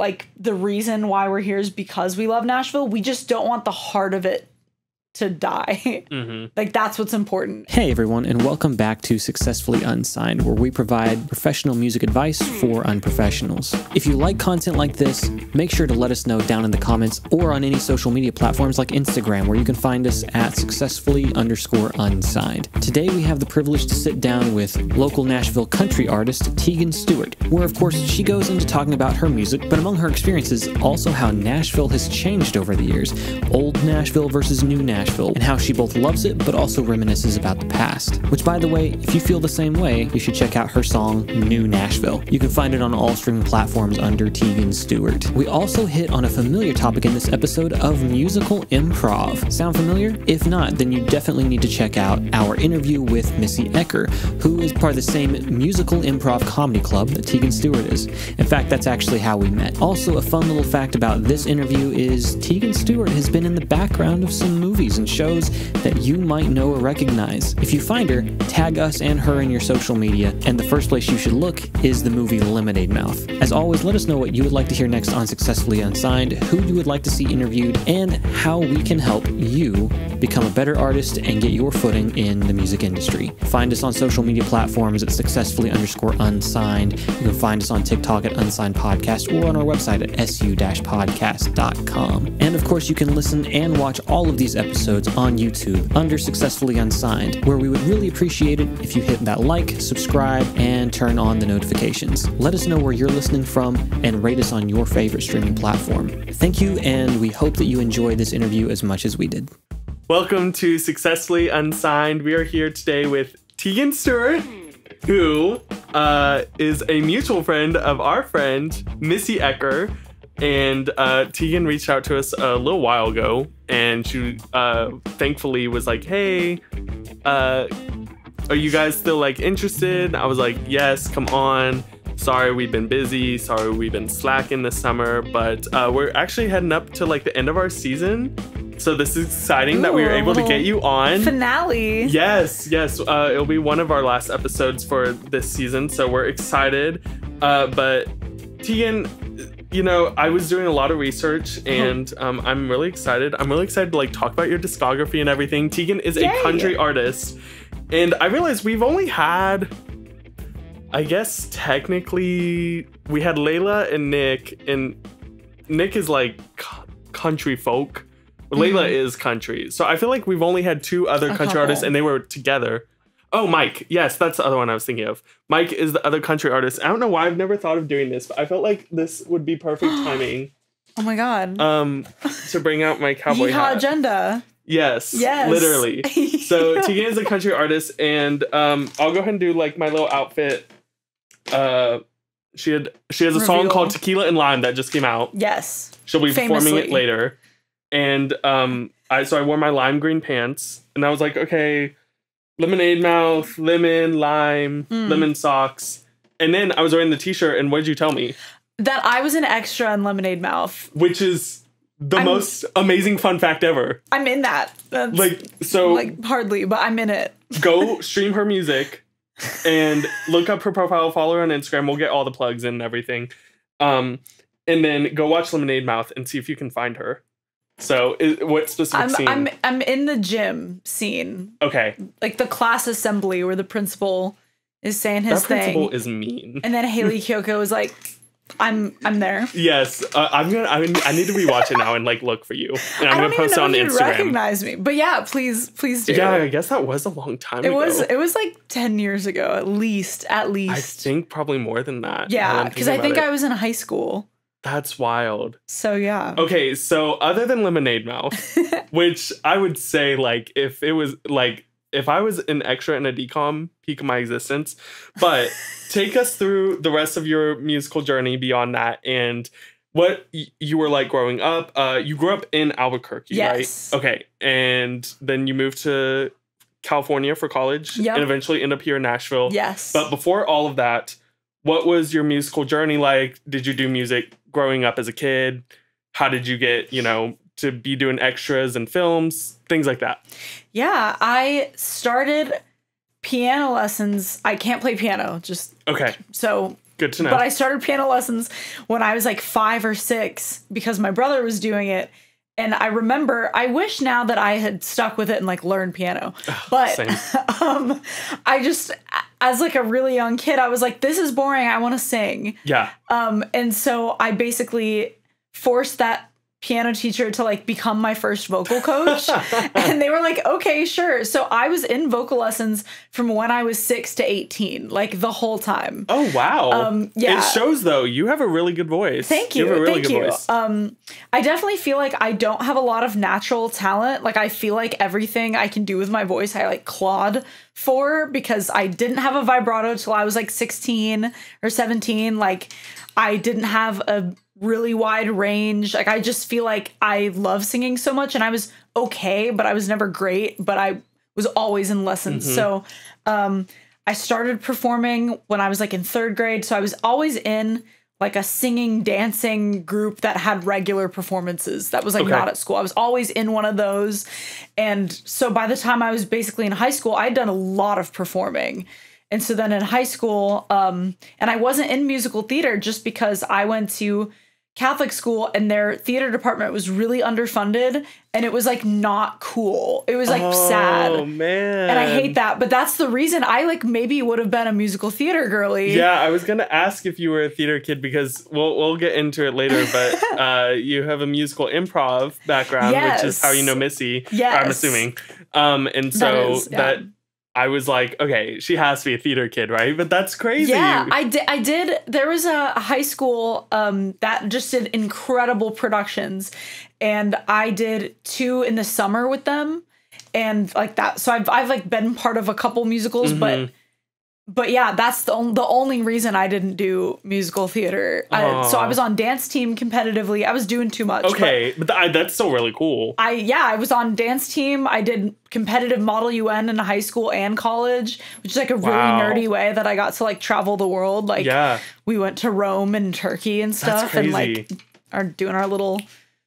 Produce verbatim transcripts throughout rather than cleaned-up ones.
like the reason why we're here is because we love Nashville. We just don't want the heart of it to die. Mm-hmm. Like, that's what's important. Hey everyone, and welcome back to Successfully Unsigned, where we provide professional music advice for unprofessionals. If you like content like this, make sure to let us know down in the comments or on any social media platforms like Instagram, where you can find us at successfully underscore unsigned. Today we have the privilege to sit down with local Nashville country artist Teagan Stewart, where of course she goes into talking about her music, but among her experiences also how Nashville has changed over the years, old Nashville versus new Nashville, Nashville, and how she both loves it but also reminisces about the past. Which, by the way, if you feel the same way, you should check out her song New Nashville. You can find it on all streaming platforms under Teagan Stewart. We also hit on a familiar topic in this episode of musical improv. Sound familiar? If not, then you definitely need to check out our interview with Missy Ecker, who is part of the same musical improv comedy club that Teagan Stewart is. In fact, that's actually how we met. Also, a fun little fact about this interview is Teagan Stewart has been in the background of some movies and shows that you might know or recognize. If you find her, tag us and her in your social media, and the first place you should look is the movie Lemonade Mouth. As always, let us know what you would like to hear next on Successfully Unsigned, who you would like to see interviewed, and how we can help you become a better artist and get your footing in the music industry. Find us on social media platforms at successfully underscore unsigned. You can find us on TikTok at Unsigned Podcast or on our website at S U podcast dot com. And of course, you can listen and watch all of these episodes on YouTube under Successfully Unsigned, where we would really appreciate it if you hit that like, subscribe, and turn on the notifications. Let us know where you're listening from and rate us on your favorite streaming platform. Thank you, and we hope that you enjoyed this interview as much as we did. Welcome to Successfully Unsigned. We are here today with Teagan Stewart, who uh, is a mutual friend of our friend, Missy Ecker. And uh, Teagan reached out to us a little while ago, and she uh, thankfully was like, hey, uh, are you guys still like interested? I was like, yes, come on. Sorry, we've been busy. Sorry, we've been slacking this summer, but uh, we're actually heading up to like the end of our season. So this is exciting. Ooh, that we were able to get you on. Finale. Yes, yes. Uh, it'll be one of our last episodes for this season. So we're excited. Uh, but Teagan, you know, I was doing a lot of research, and um, I'm really excited. I'm really excited to like talk about your discography and everything. Teagan is Yay. a country artist, and I realized we've only had, I guess technically, we had Layla and Nick, and Nick is like country folk. Mm-hmm. Layla is country, so I feel like we've only had two other country oh. artists, and they were together. Oh, Mike. Yes, that's the other one I was thinking of. Mike is the other country artist. I don't know why I've never thought of doing this, but I felt like this would be perfect timing. Oh my God. Um, to bring out my cowboy Yeehaw hat. agenda. Yes. Yes. Literally. So Teagan is a country artist, and um, I'll go ahead and do like my little outfit. Uh, she had she has a Reveal. song called Tequila and Lime that just came out. Yes. She'll be Famously. performing it later, and um, I so I wore my lime green pants, and I was like, okay. Lemonade mouth, lemon, lime, mm. lemon socks. And then I was wearing the t-shirt, and what did you tell me? That I was an extra on Lemonade Mouth. Which is the I'm, most amazing fun fact ever. I'm in that. That's like, so. Like, hardly, but I'm in it. Go stream her music and look up her profile, follow her on Instagram. We'll get all the plugs in and everything. Um, and then go watch Lemonade Mouth and see if you can find her. So, is, what specific I'm, scene? I'm, I'm in the gym scene. Okay. Like, the class assembly where the principal is saying his thing. That principal thing. is mean. And then Haley Kyoko is like, I'm I'm there. Yes. Uh, I'm gonna, I, mean, I need to rewatch it now and, like, look for you. And I'm going to post it on Instagram. I don't even know if you recognize me. But, yeah, please, please do. Yeah, I guess that was a long time it ago. Was, it was, like, ten years ago, at least, at least. I think probably more than that. Yeah, because I think it. I was in high school. That's wild. So, yeah. Okay, so other than Lemonade Mouth, which I would say, like, if it was, like, if I was an extra in a decom, peak of my existence. But take us through the rest of your musical journey beyond that and what you were like growing up. Uh, you grew up in Albuquerque, yes. right? Okay, and then you moved to California for college yep. and eventually end up here in Nashville. Yes. But before all of that, what was your musical journey like? Did you do music growing up as a kid? How did you get, you know, to be doing extras and films, things like that? Yeah, I started piano lessons. I can't play piano, just okay. So Good to know. But I started piano lessons when I was like five or six because my brother was doing it. And I remember, I wish now that I had stuck with it and like learned piano, oh, but um, I just, as like a really young kid, I was like, this is boring. I want to sing. Yeah. Um, and so I basically forced that piano teacher to like become my first vocal coach. And they were like, okay, sure. So I was in vocal lessons from when I was six to eighteen, like the whole time. Oh, wow. Um, yeah. It shows though, you have a really good voice. Thank you. You have a really Thank good you. voice. Um, I definitely feel like I don't have a lot of natural talent. Like I feel like everything I can do with my voice, I like clawed for because I didn't have a vibrato till I was like sixteen or seventeen. Like I didn't have a really wide range. Like, I just feel like I love singing so much and I was okay, but I was never great, but I was always in lessons. Mm-hmm. So, um, I started performing when I was like in third grade. So I was always in like a singing, dancing group that had regular performances. That was like okay. not at school. I was always in one of those. And so by the time I was basically in high school, I'd done a lot of performing. And so then in high school, um, and I wasn't in musical theater just because I went to Catholic school and their theater department was really underfunded and it was like not cool. It was like oh, sad. Oh man. And I hate that. But that's the reason I like maybe would have been a musical theater girly. Yeah, I was going to ask if you were a theater kid because we'll we'll get into it later, but uh you have a musical improv background, yes. which is how you know Missy, yes. I'm assuming. Um and so that, is, yeah. that I was like, okay, she has to be a theater kid, right? But that's crazy. Yeah, I did. I did. There was a high school um, that just did incredible productions. And I did two in the summer with them. And like that. So I've, I've like been part of a couple musicals, mm-hmm. but but yeah, that's the, on, the only reason I didn't do musical theater. I, so I was on dance team competitively. I was doing too much. Okay, but, but th that's still really cool. I Yeah, I was on dance team. I did competitive Model U N in high school and college, which is like a wow. really nerdy way that I got to like travel the world. Like yeah. we went to Rome and Turkey and stuff and like are doing our little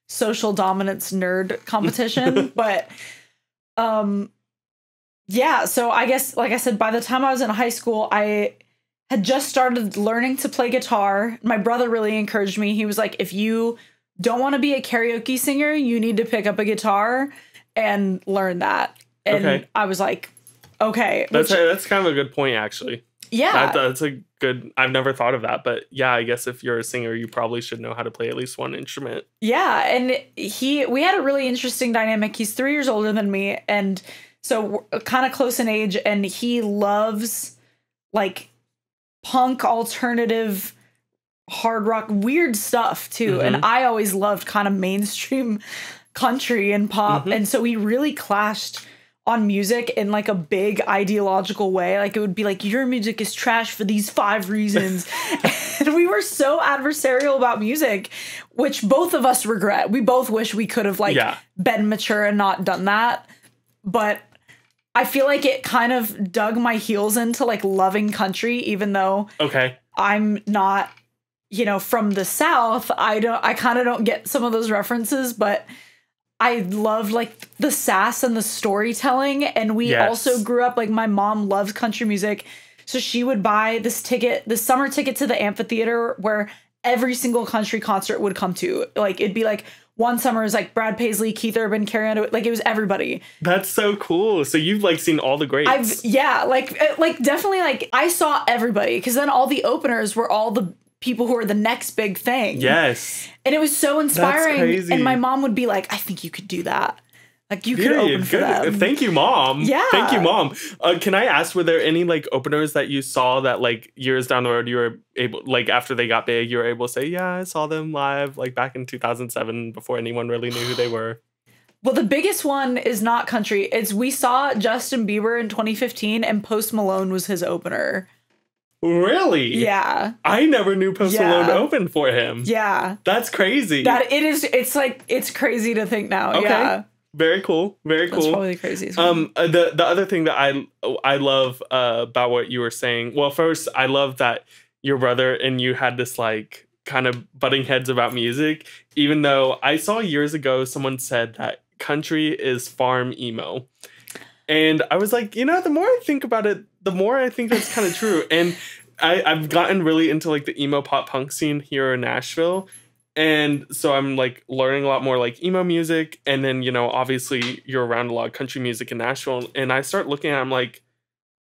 social dominance nerd competition. But um. Yeah, so I guess, like I said, by the time I was in high school, I had just started learning to play guitar. My brother really encouraged me. He was like, if you don't want to be a karaoke singer, you need to pick up a guitar and learn that. And okay. I was like, okay. That's, which, a, that's kind of a good point, actually. Yeah. That, that's a good, I've never thought of that. But yeah, I guess if you're a singer, you probably should know how to play at least one instrument. Yeah, and he we had a really interesting dynamic. He's three years older than me, and so we're kind of close in age, and he loves like punk, alternative, hard rock, weird stuff too. Mm-hmm. And I always loved kind of mainstream country and pop. Mm-hmm. And so we really clashed on music in like a big ideological way. Like it would be like, your music is trash for these five reasons. And we were so adversarial about music, which both of us regret. We both wish we could have like yeah. been mature and not done that. But I feel like it kind of dug my heels into like loving country, even though okay. I'm not, you know, from the South. I don't I kind of don't get some of those references, but I love like the sass and the storytelling. And we yes. also grew up like my mom loves country music. So she would buy this ticket, the summer ticket to the amphitheater where every single country concert would come to. Like it'd be like one summer it was like Brad Paisley, Keith Urban, Carrie Underwood, like it was everybody. That's so cool. So you've like seen all the greats. I've, yeah, like like definitely like I saw everybody because then all the openers were all the people who are the next big thing. Yes. And it was so inspiring. That's crazy. And my mom would be like, I think you could do that. Like you could yeah, open for them. Thank you, Mom. Yeah. Thank you, Mom. Uh, can I ask, were there any like openers that you saw that like years down the road you were able, like after they got big, you were able to say, yeah, I saw them live like back in two thousand seven before anyone really knew who they were? Well, the biggest one is not country. It's we saw Justin Bieber in twenty fifteen and Post Malone was his opener. Really? Yeah. I never knew Post yeah. Malone opened for him. Yeah. That's crazy. That it is. It's like it's crazy to think now. Okay. Yeah. Very cool. Very cool. That's probably the craziest one. Um, the, the other thing that I I love uh, about what you were saying. Well, first, I love that your brother and you had this like kind of butting heads about music, even though I saw years ago someone said that country is farm emo. And I was like, you know, the more I think about it, the more I think that's kind of true. And I, I've gotten really into like the emo pop punk scene here in Nashville. And so I'm like learning a lot more like emo music. And then, you know, obviously you're around a lot of country music in Nashville. And I start looking at it, I'm like,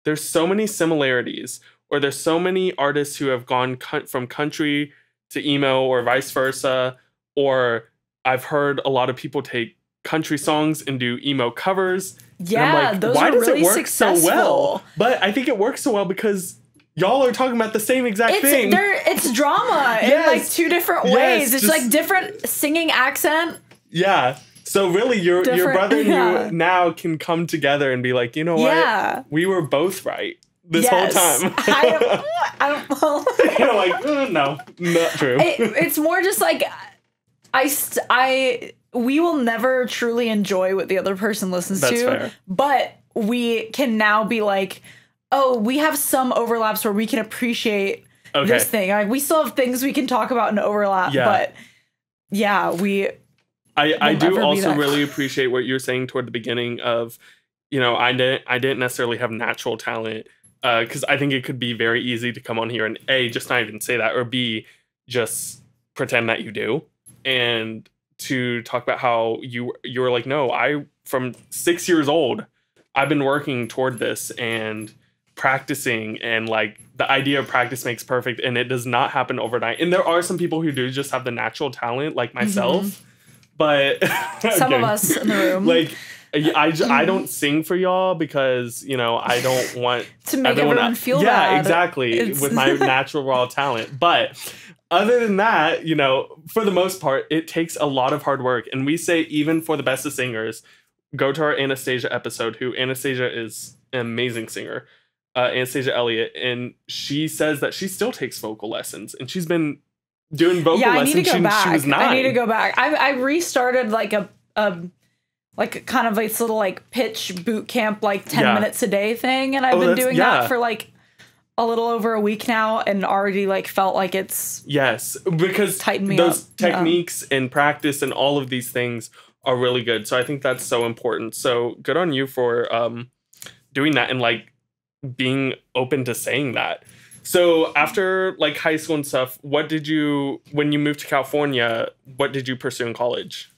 there's so many similarities, or there's so many artists who have gone from country to emo or vice versa. Or I've heard a lot of people take country songs and do emo covers. Yeah, and I'm like, those why are does really it work successful. So well? But I think it works so well because y'all are talking about the same exact it's, thing. It's drama yes. in like two different yes, ways. It's just, like different singing accent. Yeah. So really, your different, your brother and yeah. you now can come together and be like, you know what? Yeah. We were both right this yes. whole time. I, I don't. Well, you're like, mm, no, not true. It, it's more just like I st I. we will never truly enjoy what the other person listens That's to, fair. But we can now be like, oh, we have some overlaps where we can appreciate okay. this thing. Like, we still have things we can talk about and overlap, yeah. but yeah, we. I, I do also really appreciate what you were saying toward the beginning of, you know, I didn't, I didn't necessarily have natural talent because uh, I think it could be very easy to come on here and A, just not even say that, or B, just pretend that you do. And to talk about how you you were like, no, I from six years old, I've been working toward this and practicing, and like the idea of practice makes perfect, and it does not happen overnight. And there are some people who do just have the natural talent, like myself, mm-hmm. but some okay. of us in the room, like I just, I don't sing for y'all because you know I don't want to make everyone, everyone feel yeah, bad. Exactly it's with my natural raw talent, but. Other than that, you know, for the most part, it takes a lot of hard work. And we say even for the best of singers, go to our Anastasia episode, who Anastasia is an amazing singer, uh, Anastasia Elliott. And she says that she still takes vocal lessons and she's been doing vocal yeah, lessons since she, she was nine. I need to go back. I, I restarted like a, a like kind of this little like pitch boot camp, like ten yeah. minutes a day thing. And I've oh, been doing yeah. that for like a little over a week now, and already like felt like it's yes because tightened me those up. Techniques yeah. and practice and all of these things are really good. So I think that's so important. So good on you for um, doing that and like being open to saying that. So after like high school and stuff, what did you when you moved to California? What did you pursue in college?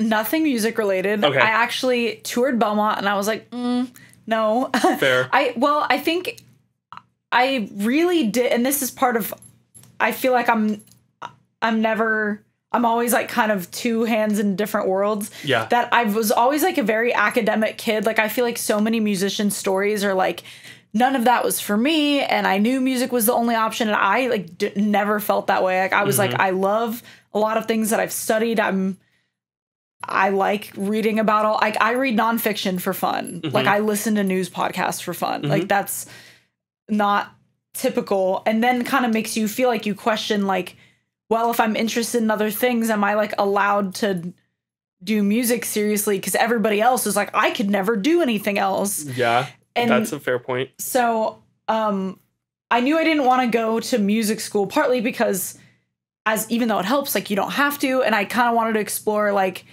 Nothing music related. Okay. I actually toured Belmont, and I was like, mm, no, fair. I well, I think. I really did, and this is part of, I feel like I'm, I'm never, I'm always like kind of two hands in different worlds. Yeah. That I was always like a very academic kid. Like I feel like so many musician stories are like, none of that was for me. And I knew music was the only option. And I like d never felt that way. Like I was mm-hmm. like, I love a lot of things that I've studied. I'm, I like reading about all, like I read nonfiction for fun. Mm-hmm. Like I listen to news podcasts for fun. Mm-hmm. Like that's not typical, and then kind of makes you feel like you question like, well, if I'm interested in other things, am I like allowed to do music seriously? Because everybody else is like, I could never do anything else. Yeah, and that's a fair point. So um, I knew I didn't want to go to music school, partly because as even though it helps, like you don't have to. And I kind of wanted to explore like,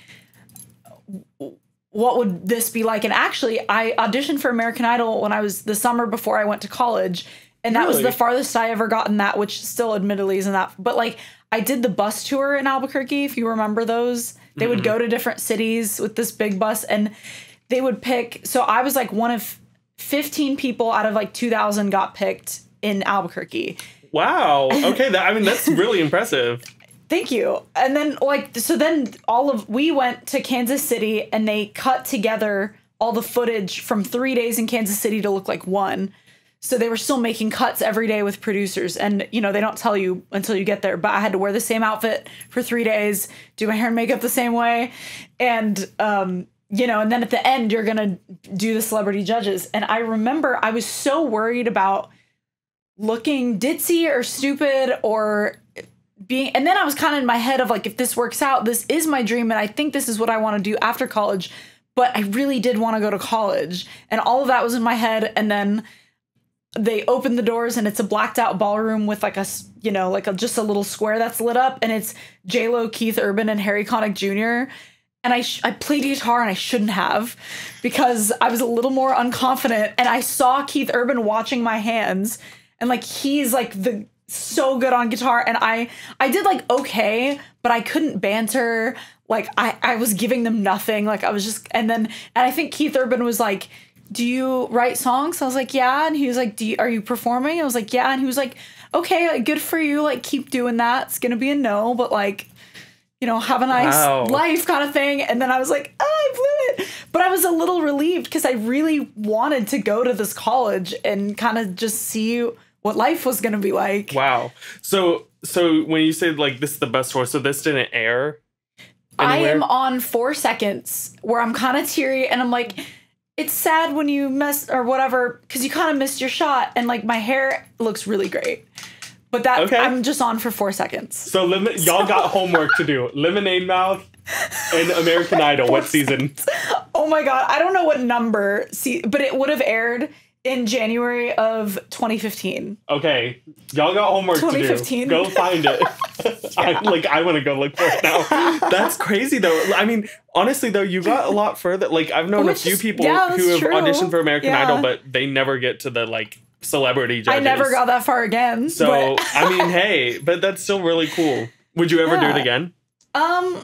what would this be like? And actually, I auditioned for American Idol when I was the summer before I went to college. And that really? was the farthest I ever gotten that, which still admittedly isn't that. But like I did the bus tour in Albuquerque, if you remember those. They mm-hmm. would go to different cities with this big bus and they would pick. So I was like one of fifteen people out of like two thousand got picked in Albuquerque. Wow. Okay. that, I mean, that's really impressive. Thank you. And then like so then all of we went to Kansas City and they cut together all the footage from three days in Kansas City to look like one. So they were still making cuts every day with producers. And, you know, they don't tell you until you get there. But I had to wear the same outfit for three days, do my hair and makeup the same way. And, um, you know, and then at the end, you're going to do the celebrity judges. And I remember I was so worried about looking ditzy or stupid or being, and then I was kind of in my head of like, if this works out, this is my dream. And I think this is what I want to do after college. But I really did want to go to college. And all of that was in my head. And then they opened the doors and it's a blacked out ballroom with like a, you know, like a, just a little square that's lit up. And it's J Lo, Keith Urban and Harry Connick Junior And I, sh I played guitar and I shouldn't have because I was a little more unconfident. And I saw Keith Urban watching my hands. And like, he's like the so good on guitar. And I, I did like, okay, but I couldn't banter. Like I, I was giving them nothing. Like I was just, and then, and I think Keith Urban was like, do you write songs? I was like, yeah. And he was like, do you, are you performing? I was like, yeah. And he was like, okay, like, good for you. Like, keep doing that. It's going to be a no, but like, you know, have a nice wow. life kind of thing. And then I was like, oh, I blew it. But I was a little relieved because I really wanted to go to this college and kind of just see what life was going to be like. Wow. So, so when you say like, this is the best tour, so this didn't air anywhere? I am on four seconds where I'm kind of teary and I'm like, it's sad when you mess or whatever, because you kind of missed your shot. And like my hair looks really great, but that okay. I'm just on for four seconds. So lim- so. y'all got homework to do. Lemonade Mouth and American Idol. What season? Oh my God. I don't know what number, see, but it would have aired in January of twenty fifteen. Okay. Y'all got homework twenty fifteen. To do. Go find it. I, like, I want to go look for it now. That's crazy, though. I mean, honestly, though, you got a lot further. Like, I've known Which a few is, people yeah, who have true. auditioned for American yeah. Idol, but they never get to the, like, celebrity judges. I never got that far again. So, I mean, hey, but that's still really cool. Would you ever yeah. do it again? Um,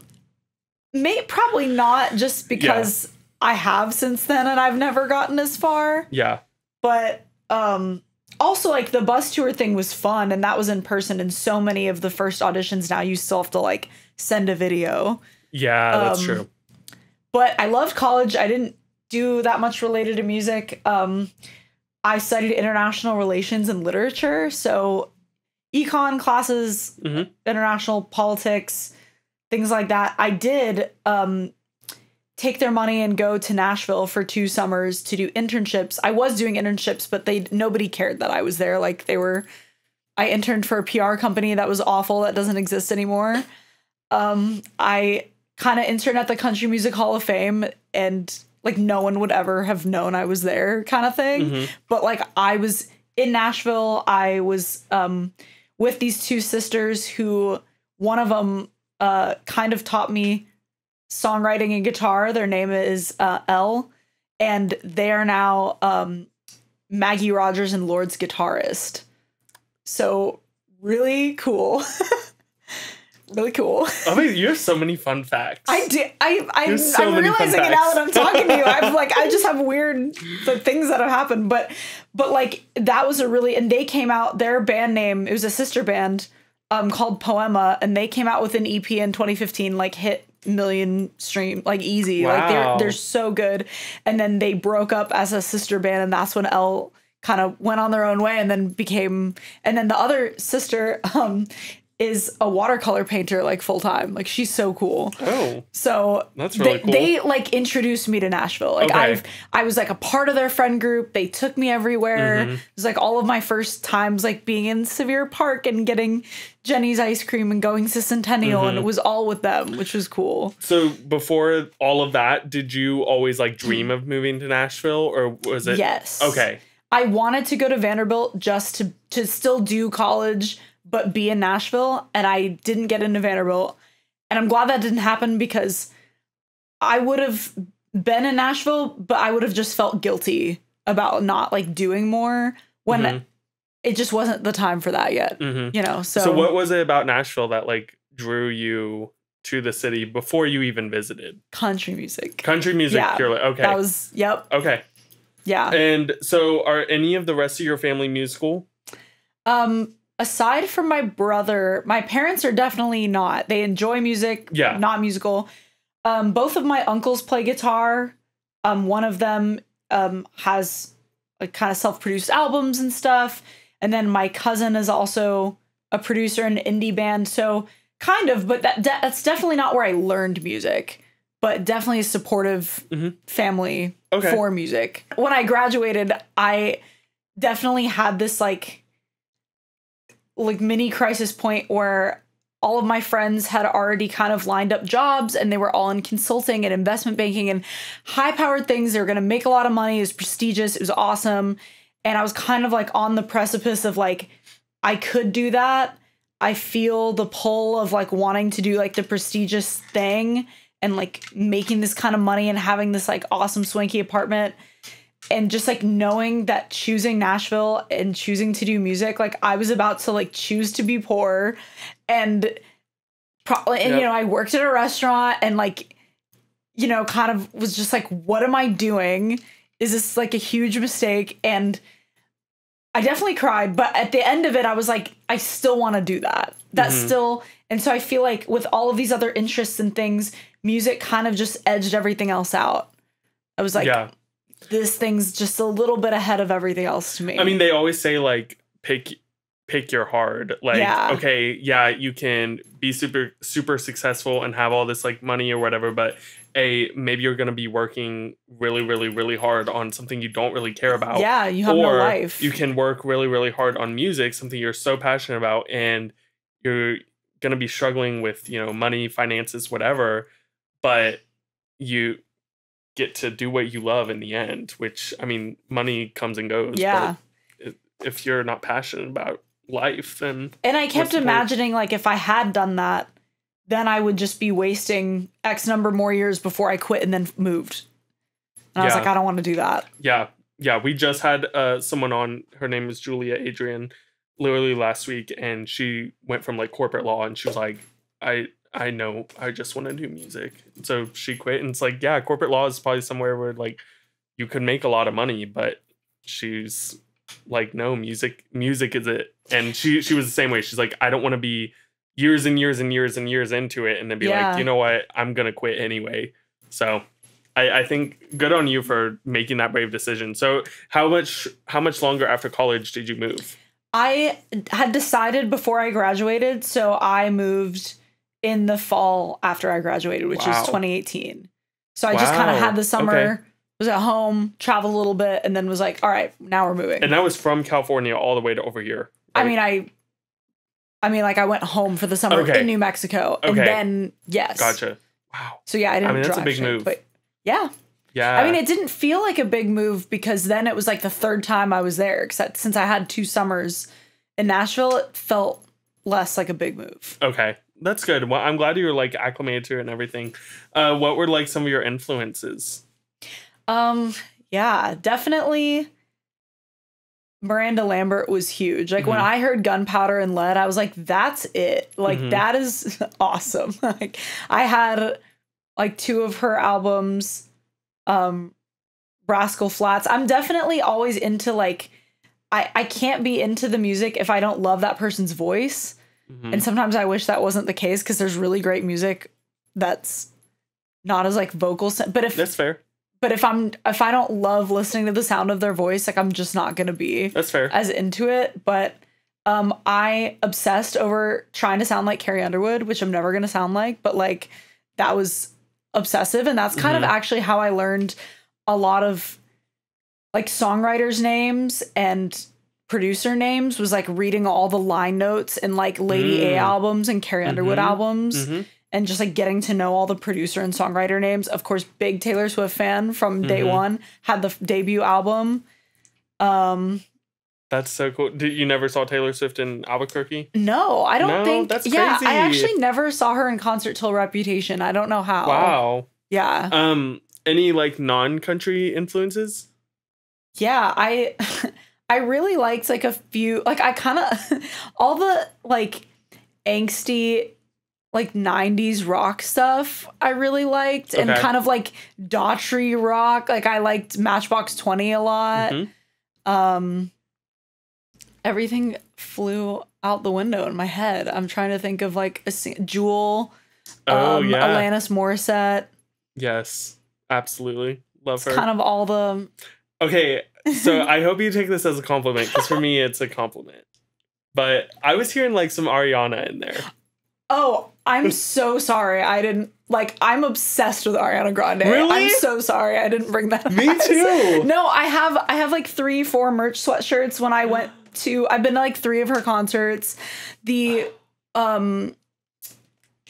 may, probably not, just because yeah. I have since then, and I've never gotten as far. Yeah. But um, also, like, the bus tour thing was fun, and that was in person. And so many of the first auditions now, you still have to, like, send a video. Yeah, um, that's true. But I loved college. I didn't do that much related to music. Um, I studied international relations and literature. So econ classes, mm-hmm. international politics, things like that. I did um take their money and go to Nashville for two summers to do internships. I was doing internships, but they nobody cared that I was there. Like they were, I interned for a P R company that was awful. That doesn't exist anymore. Um, I kind of interned at the Country Music Hall of Fame, and like no one would ever have known I was there, kind of thing. Mm-hmm. But like I was in Nashville. I was um, with these two sisters who one of them uh, kind of taught me songwriting and guitar. Their name is uh, Elle, and they are now um, Maggie Rogers and Lord's guitarist. So really cool. Really cool. I mean, you have so many fun facts. I do. I, I, so I'm realizing it now that I'm talking to you. I'm like, I just have weird the things that have happened. But but like that was a really, and they came out, their band name, it was a sister band um, called Poema, and they came out with an E P in twenty fifteen, like hit million stream, like easy. Wow. Like they're they're so good. And then they broke up as a sister band, and that's when Elle kind of went on their own way and then became, and then the other sister um is a watercolor painter, like full time. Like she's so cool. Oh. So that's really they, cool. They like introduced me to Nashville. Like okay. I've I was like a part of their friend group. They took me everywhere. Mm-hmm. It was like all of my first times like being in Sevier Park and getting Jenny's ice cream and going to Centennial, mm-hmm. and it was all with them, which was cool. So before all of that, did you always like dream of moving to Nashville, or was it? Yes. Okay. I wanted to go to Vanderbilt just to to still do college, but be in Nashville, and I didn't get into Vanderbilt. And I'm glad that didn't happen, because I would have been in Nashville, but I would have just felt guilty about not like doing more when mm-hmm. it just wasn't the time for that yet. Mm-hmm. You know, so. So what was it about Nashville that like drew you to the city before you even visited? Country music. Country music. Yeah, you're like, okay. That was, yep. Okay. Yeah. And so are any of the rest of your family musical? Um, Aside from my brother, my parents are definitely not. They enjoy music, yeah. not musical. Um, both of my uncles play guitar. Um, one of them um, has like kind of self-produced albums and stuff. And then my cousin is also a producer in an indie band. So kind of, but that de- that's definitely not where I learned music, but definitely a supportive mm-hmm. family okay. for music. When I graduated, I definitely had this like... like mini crisis point where all of my friends had already kind of lined up jobs, and they were all in consulting and investment banking and high powered things. They were going to make a lot of money. It was prestigious. It was awesome. And I was kind of like on the precipice of like, I could do that. I feel the pull of like wanting to do like the prestigious thing and like making this kind of money and having this like awesome swanky apartment. and just like knowing that choosing Nashville and choosing to do music, like I was about to like choose to be poor and probably, and yep. you know, I worked at a restaurant and like, you know, kind of was just like, what am I doing? Is this like a huge mistake? And I definitely cried, but at the end of it, I was like, I still want to do that. That's mm-hmm. still. And so I feel like with all of these other interests and things, music kind of just edged everything else out. I was like, yeah. this thing's just a little bit ahead of everything else to me. I mean, they always say like, pick, pick your hard. Like, yeah. okay, yeah, you can be super, super successful and have all this like money or whatever, but A, maybe you're going to be working really, really, really hard on something you don't really care about. Yeah, you have no life. You can work really, really hard on music, something you're so passionate about, and you're going to be struggling with, you know, money, finances, whatever, but you get to do what you love in the end, which, I mean, money comes and goes. Yeah. But if you're not passionate about life, then... And I kept imagining, like, if I had done that, then I would just be wasting X number more years before I quit and then moved. And yeah. I was like, I don't want to do that. Yeah. Yeah. We just had uh, someone on, her name was Julia Adrian, literally last week. And she went from like corporate law and she was like, I, I know, I just want to do music. So she quit. And it's like, yeah, corporate law is probably somewhere where like you could make a lot of money, but she's like, no, music, music is it. And she, she was the same way. She's like, I don't want to be years and years and years and years into it and then be yeah. like, you know what, I'm gonna quit anyway. So I, I think good on you for making that brave decision. So how much how much longer after college did you move? I had decided before I graduated, so I moved in the fall after I graduated, which wow. is twenty eighteen. So I wow. just kind of had the summer, okay. was at home, traveled a little bit, and then was like, all right, now we're moving. And that was from California all the way to over here. Right? I mean, I... I mean, like, I went home for the summer okay. in New Mexico. Okay. And then, yes. Gotcha. Wow. So, yeah, I didn't I mean, drive that's a big shit, move. But yeah. Yeah. I mean, it didn't feel like a big move because then it was, like, the third time I was there. Except since I had two summers in Nashville, it felt less like a big move. Okay. That's good. Well, I'm glad you were, like, acclimated to it and everything. Uh, what were, like, some of your influences? Um. Yeah. Definitely... Miranda Lambert was huge. Like mm-hmm. when I heard Gunpowder and Lead, I was like, that's it. Like mm-hmm. that is awesome. Like I had like two of her albums, um, Rascal Flatts. I'm definitely always into like, I, I can't be into the music if I don't love that person's voice. Mm-hmm. And sometimes I wish that wasn't the case because there's really great music that's not as like vocal. But if that's fair. But if I'm if I don't love listening to the sound of their voice, like I'm just not going to be that's fair. As into it. But um, I obsessed over trying to sound like Carrie Underwood, which I'm never going to sound like. But like that was obsessive. And that's kind mm-hmm. of actually how I learned a lot of like songwriters' names and producer names was like reading all the line notes and like Lady mm. A albums and Carrie mm-hmm. Underwood albums. Mm-hmm. And just like getting to know all the producer and songwriter names. Of course, big Taylor Swift fan from day mm-hmm. one, had the debut album. Um, That's so cool. Did you never saw Taylor Swift in Albuquerque? No, I don't no, think. That's yeah, crazy. I actually never saw her in concert till Reputation. I don't know how. Wow. Yeah. Um, any like non-country influences? Yeah, I I really liked like a few. Like I kind of all the like angsty. Like nineties rock stuff I really liked okay. and kind of like Daughtry rock. Like I liked Matchbox twenty a lot. Mm-hmm. Um, everything flew out the window in my head. I'm trying to think of like a Jewel, oh, um, yeah. Alanis Morissette. Yes, absolutely. Love her. It's kind of all the... Okay, so I hope you take this as a compliment because for me it's a compliment. But I was hearing like some Ariana in there. Oh, I'm so sorry. I didn't like I'm obsessed with Ariana Grande. Really? I'm so sorry. I didn't bring that up. Me too. No, I have I have like three, four merch sweatshirts when I went to I've been to like three of her concerts. The um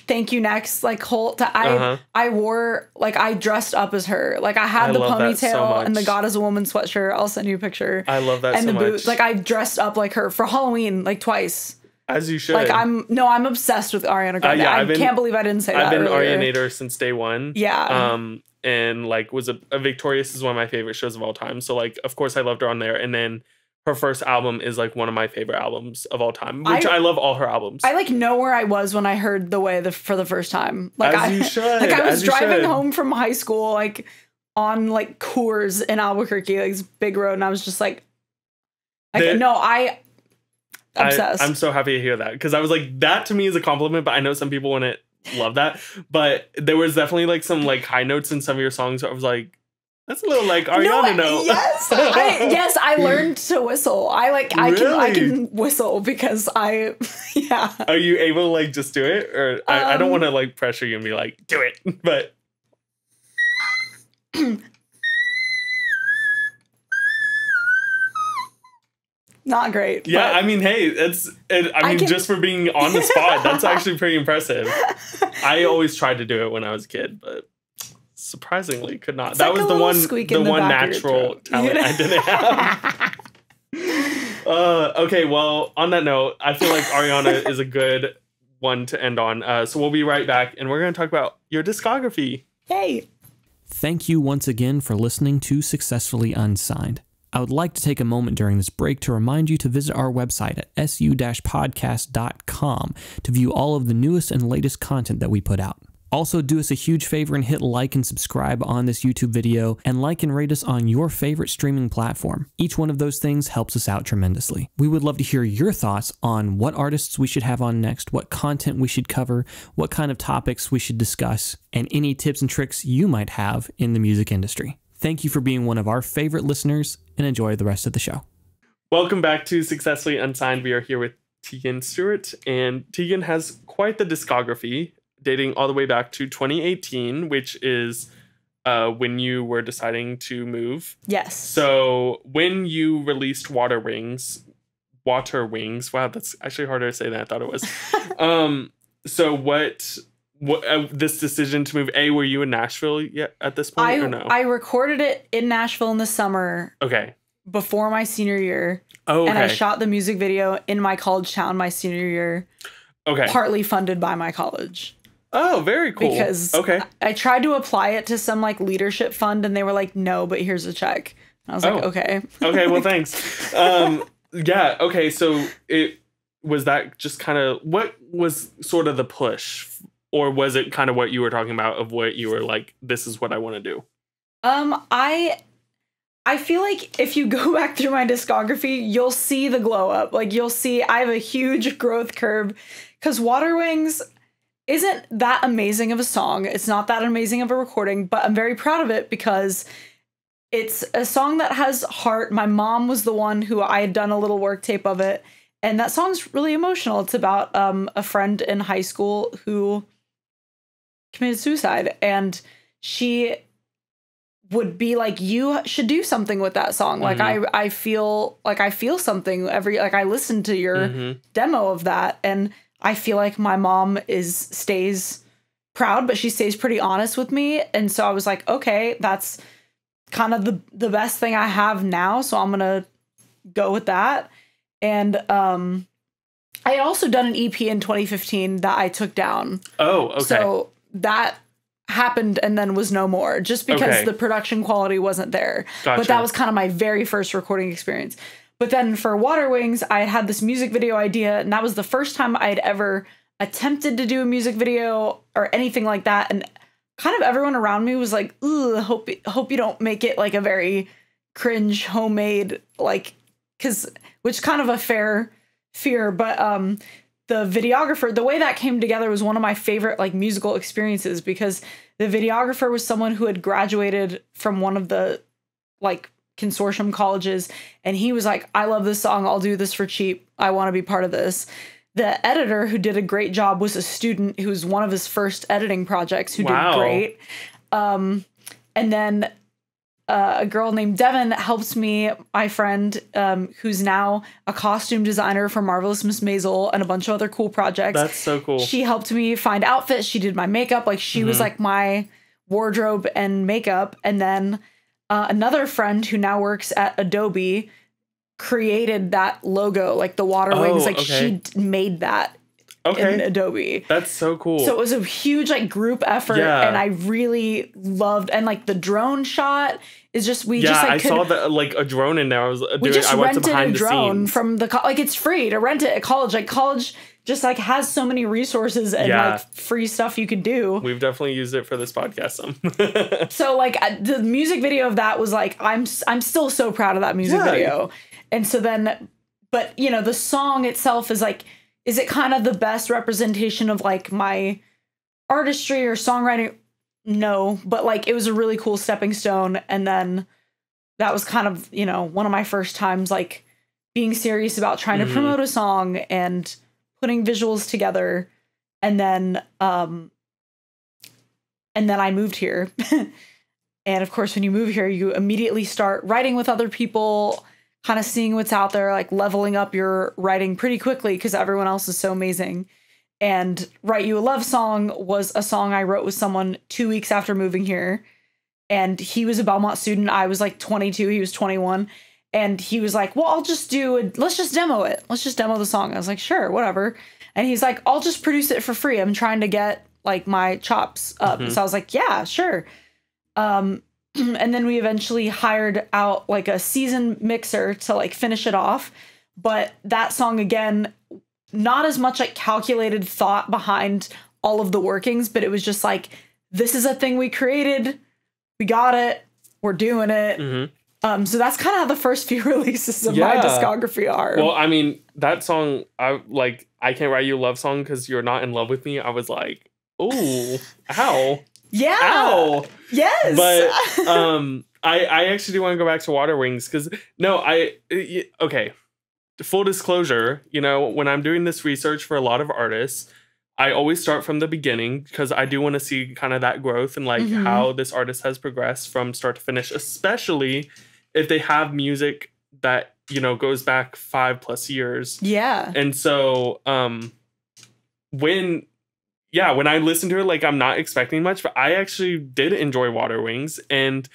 Thank You Next, like Holt. I uh-huh. I wore like I dressed up as her. Like I had I the ponytail so and the God is a Woman sweatshirt. I'll send you a picture. I love that. And so the boots. Much. Like I dressed up like her for Halloween, like twice. As you should. Like I'm no, I'm obsessed with Ariana Grande. Uh, yeah, I been, can't believe I didn't say I've that. I've been earlier. Arianator since day one. Yeah. Um, and like was a, a Victorious is one of my favorite shows of all time. So like, of course I loved her on there. And then her first album is like one of my favorite albums of all time, which I, I love all her albums. I like know where I was when I heard The Way the, for the first time. Like as I, you should. Like I was driving home from high school, like on like Coors in Albuquerque, like this big road. And I was just like, like the, no, I obsessed. I, I'm so happy to hear that. Cause I was like, that to me is a compliment, but I know some people wouldn't love that. But there was definitely like some like high notes in some of your songs. I was like, that's a little like Ariana. No, yes, I, yes. I learned to whistle. I like. I really? can. I can whistle because I. Yeah. Are you able to like just do it, or um, I, I don't want to like pressure you and be like do it, but. Not great. Yeah, I mean, hey, it's. It, I mean, I can, just for being on the spot, that's actually pretty impressive. I always tried to do it when I was a kid, but. Surprisingly could not. It's that like was the one the, the one natural talent I didn't have. uh, okay, well, on that note, I feel like Ariana is a good one to end on. Uh, so we'll be right back, and we're going to talk about your discography. Hey! Thank you once again for listening to Successfully Unsigned. I would like to take a moment during this break to remind you to visit our website at S U podcast dot com to view all of the newest and latest content that we put out. Also, do us a huge favor and hit like and subscribe on this YouTube video, and like and rate us on your favorite streaming platform. Each one of those things helps us out tremendously. We would love to hear your thoughts on what artists we should have on next, what content we should cover, what kind of topics we should discuss, and any tips and tricks you might have in the music industry. Thank you for being one of our favorite listeners, and enjoy the rest of the show. Welcome back to Successfully Unsigned. We are here with Teagan Stewart, and Teagan has quite the discography, dating all the way back to twenty eighteen, which is uh, when you were deciding to move. Yes. So when you released Water Wings, Water Wings, wow, that's actually harder to say than I thought it was. um, so what, what uh, this decision to move, A, were you in Nashville yet at this point I, or no? I recorded it in Nashville in the summer. Okay. Before my senior year. Oh, okay. And I shot the music video in my college town my senior year. Okay. Partly funded by my college. Oh, very cool. Because okay. I tried to apply it to some like leadership fund and they were like, no, but here's a check. And I was oh. like, okay. Okay, well, thanks. Um, yeah. Okay. So it was that just kind of what was sort of the push, or was it kind of what you were talking about of what you were like, this is what I want to do? Um, I I feel like if you go back through my discography, you'll see the glow up. Like you'll see I have a huge growth curve because Water Wings isn't that amazing of a song. It's not that amazing of a recording, but I'm very proud of it because it's a song that has heart. My mom was the one who I had done a little work tape of it. And that song's really emotional. It's about um, a friend in high school who committed suicide. And she would be like, you should do something with that song. Mm-hmm. Like I, I feel like I feel something every, like I listened to your mm-hmm. demo of that. And I feel like my mom is stays proud, but she stays pretty honest with me. And so I was like, okay, that's kind of the, the best thing I have now. So I'm going to go with that. And um, I had also done an E P in twenty fifteen that I took down. Oh, okay. So that happened and then was no more just because okay. the production quality wasn't there. Gotcha. But that was kind of my very first recording experience. But then for Water Wings, I had this music video idea, and that was the first time I had ever attempted to do a music video or anything like that. And kind of everyone around me was like, ooh, hope, hope you don't make it like a very cringe homemade, like, cause which kind of a fair fear. But um, the videographer, the way that came together was one of my favorite like musical experiences because the videographer was someone who had graduated from one of the like consortium colleges, and he was like, I love this song, I'll do this for cheap, I want to be part of this. The editor who did a great job was a student who was one of his first editing projects who wow. did great. Um, and then uh, a girl named Devin helps me, my friend, um, who's now a costume designer for Marvelous Miss Maisel and a bunch of other cool projects. That's so cool. She helped me find outfits, she did my makeup, like she mm-hmm. was like my wardrobe and makeup. And then Uh, another friend who now works at Adobe created that logo, like the Water Wings. Oh, like okay. she made that okay. in Adobe. That's so cool. So it was a huge like group effort, yeah. and I really loved, and like the drone shot is just we yeah, just like I could, saw that like a drone in there. I was we just I went rented to behind a drone the from the co- like it's free to rent it at college. Like college just like has so many resources and yeah. like free stuff you could do. We've definitely used it for this podcast. Some. So like the music video of that was like I'm I'm still so proud of that music yeah. video, and so then. But, you know, the song itself is like, is it kind of the best representation of like my artistry or songwriting? No, but like it was a really cool stepping stone. And then that was kind of, you know, one of my first times like being serious about trying mm-hmm. to promote a song and putting visuals together. And then um, and then I moved here. And of course, when you move here, you immediately start writing with other people, kind of seeing what's out there, like leveling up your writing pretty quickly because everyone else is so amazing. And Write You a Love Song was a song I wrote with someone two weeks after moving here. And he was a Belmont student. I was like twenty-two. He was twenty-one. And he was like, well, I'll just do it. Let's just demo it. Let's just demo the song. I was like, sure, whatever. And he's like, I'll just produce it for free. I'm trying to get like my chops up. Mm-hmm. So I was like, yeah, sure. Um, And then we eventually hired out like a seasoned mixer to like finish it off. But that song, again, not as much like calculated thought behind all of the workings, but it was just like, this is a thing we created. We got it. We're doing it. Mm-hmm. Um, so that's kind of how the first few releases of yeah. my discography are. Well, I mean, that song, I like, I Can't Write You a Love Song Because You're Not in Love with Me. I was like, ooh, ow. Yeah. Ow. Yes. But um, I, I actually do want to go back to Water Wings because no, I it, OK, full disclosure, you know, when I'm doing this research for a lot of artists, I always start from the beginning because I do want to see kind of that growth and like mm-hmm. how this artist has progressed from start to finish, especially if they have music that, you know, goes back five plus years. Yeah. And so um, when. Yeah, when I listen to it, like, I'm not expecting much, but I actually did enjoy Water Wings. And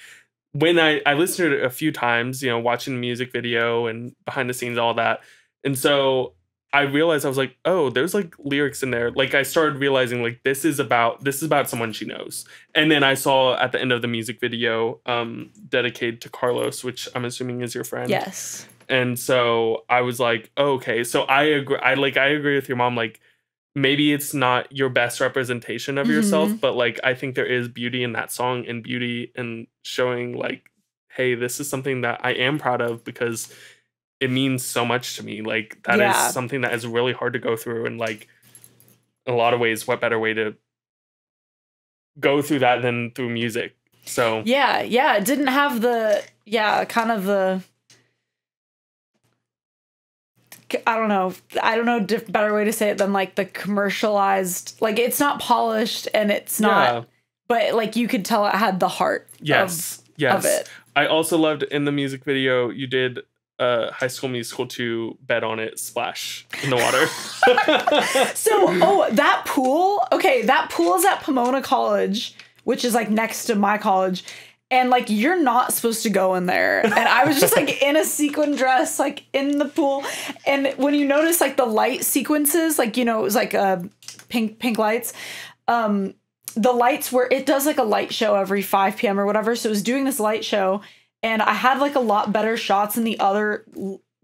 when I, I listened to it a few times, you know, watching the music video and behind the scenes, all that. And so I realized I was like, oh, there's like lyrics in there. Like I started realizing like this is about this is about someone she knows. And then I saw at the end of the music video um, dedicated to Carlos, which I'm assuming is your friend. Yes. And so I was like, oh, OK, so I agree. I like I agree with your mom, like. Maybe it's not your best representation of yourself, mm-hmm. but like I think there is beauty in that song and beauty in showing like, hey, this is something that I am proud of because it means so much to me. Like that yeah. is something that is really hard to go through. And like in a lot of ways, what better way to go through that than through music? So, yeah, yeah. It didn't have the, yeah, kind of the. I don't know. I don't know diff- better way to say it than like the commercialized, like it's not polished and it's not, yeah. but like you could tell it had the heart yes. of, yes. of it. I also loved in the music video, you did uh, High School Musical two, bet on it, splash in the water. So, oh, that pool. Okay. That pool is at Pomona College, which is like next to my college. And, like, you're not supposed to go in there. And I was just, like, in a sequin dress, like, in the pool. And when you notice, like, the light sequences, like, you know, it was, like, uh, pink pink lights. Um, the lights were, it does, like, a light show every five p.m. or whatever. So it was doing this light show. And I had, like, a lot better shots in the other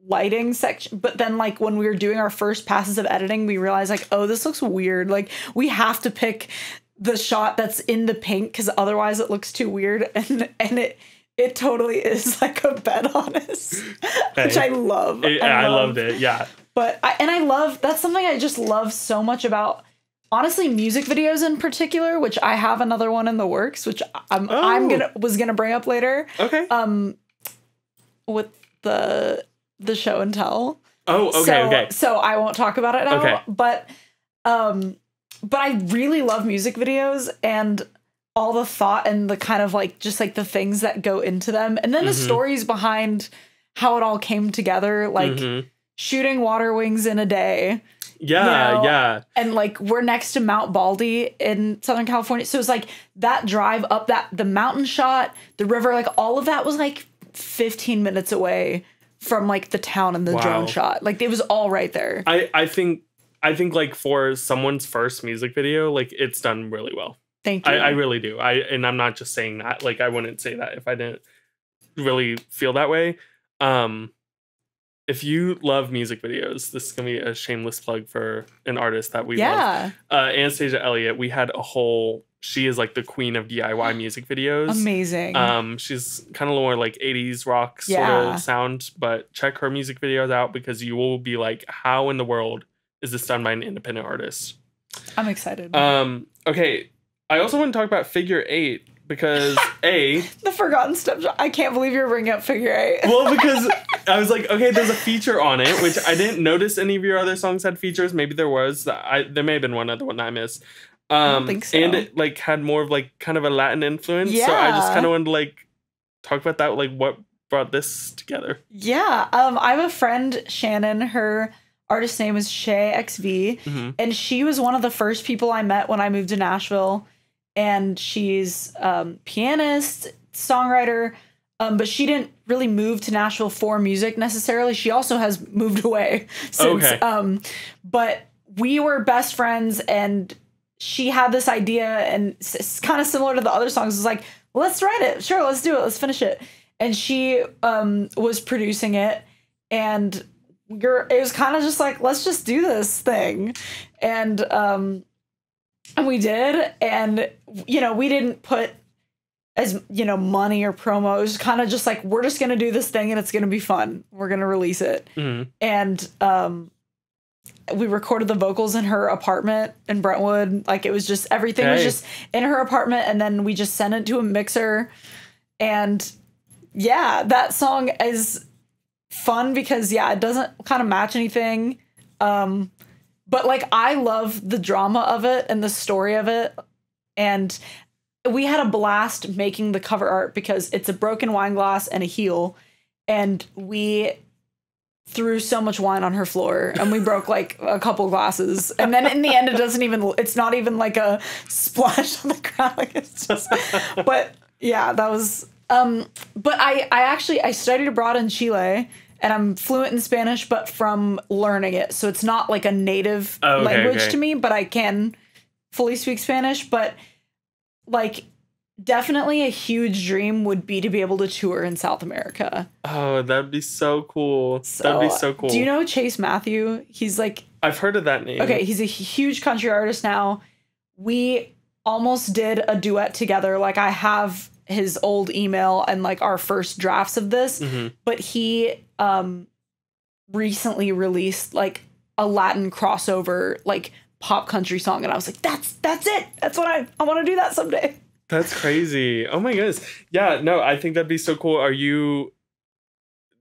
lighting section. But then, like, when we were doing our first passes of editing, we realized, like, oh, this looks weird. Like, we have to pick the shot that's in the pink because otherwise it looks too weird. And and it it totally is like a bet on us, hey, which I love. It, I, I loved it. Yeah. But I, and I love that's something I just love so much about, honestly, music videos in particular, which I have another one in the works, which I'm, oh. I'm going to was going to bring up later. OK, um, with the the show and tell. Oh, OK. So, okay. so I won't talk about it now, okay. but um. But I really love music videos and all the thought and the kind of like just like the things that go into them. And then mm-hmm. the stories behind how it all came together, like mm-hmm. shooting Water Wings in a day. Yeah, you know? yeah. And like we're next to Mount Baldy in Southern California. So it's like that drive up that the mountain shot, the river, like all of that was like fifteen minutes away from like the town and the wow. drone shot. Like it was all right there. I, I think I think like for someone's first music video, like it's done really well. Thank you. I, I really do. I and I'm not just saying that. Like I wouldn't say that if I didn't really feel that way. Um, if you love music videos, this is gonna be a shameless plug for an artist that we yeah. love. Uh, Anastasia Elliott. We had a whole. She is like the queen of D I Y music videos. Amazing. Um, she's kind of more like eighties rock sort yeah. of sound, but check her music videos out because you will be like, how in the world is this done by an independent artist? I'm excited. Um, okay. I also want to talk about Figure Eight because A. The Forgotten Stepchild. I can't believe you're bringing up Figure Eight. Well, because I was like, okay, there's a feature on it, which I didn't notice any of your other songs had features. Maybe there was. I, there may have been one other one I missed. Um, I don't think so. And it like had more of like kind of a Latin influence. Yeah. So I just kind of wanted to like talk about that, like what brought this together. Yeah. Um, I have a friend, Shannon. Her artist name is Shay X V. Mm-hmm. And she was one of the first people I met when I moved to Nashville. And she's um pianist, songwriter. Um, but she didn't really move to Nashville for music necessarily. She also has moved away since. Okay. Um, but we were best friends and she had this idea, and it's kind of similar to the other songs. It's like, well, let's write it. Sure, let's do it. Let's finish it. And she um, was producing it, and you're, it was kind of just like, let's just do this thing. And um, and we did. And, you know, we didn't put as, you know, money or promo. It was kind of just like, we're just going to do this thing, and it's going to be fun. We're going to release it. Mm-hmm. And um we recorded the vocals in her apartment in Brentwood. Like it was just, everything hey. was just in her apartment. And then we just sent it to a mixer. And yeah, that song is fun because yeah, it doesn't kind of match anything. Um, but like, I love the drama of it and the story of it. And we had a blast making the cover art because it's a broken wine glass and a heel. And we threw so much wine on her floor and we broke like a couple glasses, and then in the end it doesn't even, it's not even like a splash on the ground, like it's just but yeah, that was um but I I actually I studied abroad in Chile and I'm fluent in Spanish but from learning it, so it's not like a native oh, okay, language okay. to me, but I can fully speak Spanish. But like definitely a huge dream would be to be able to tour in South America. Oh, that'd be so cool. So, that'd be so cool. Do you know Chase Matthew? He's like... I've heard of that name. Okay, he's a huge country artist now. We almost did a duet together. Like, I have his old email and, like, our first drafts of this. Mm-hmm. But he um, recently released, like, a Latin crossover, like, pop country song. And I was like, that's, that's it. That's what I, I want to do that someday. That's crazy. Oh my goodness. Yeah, no, I think that'd be so cool. Are you,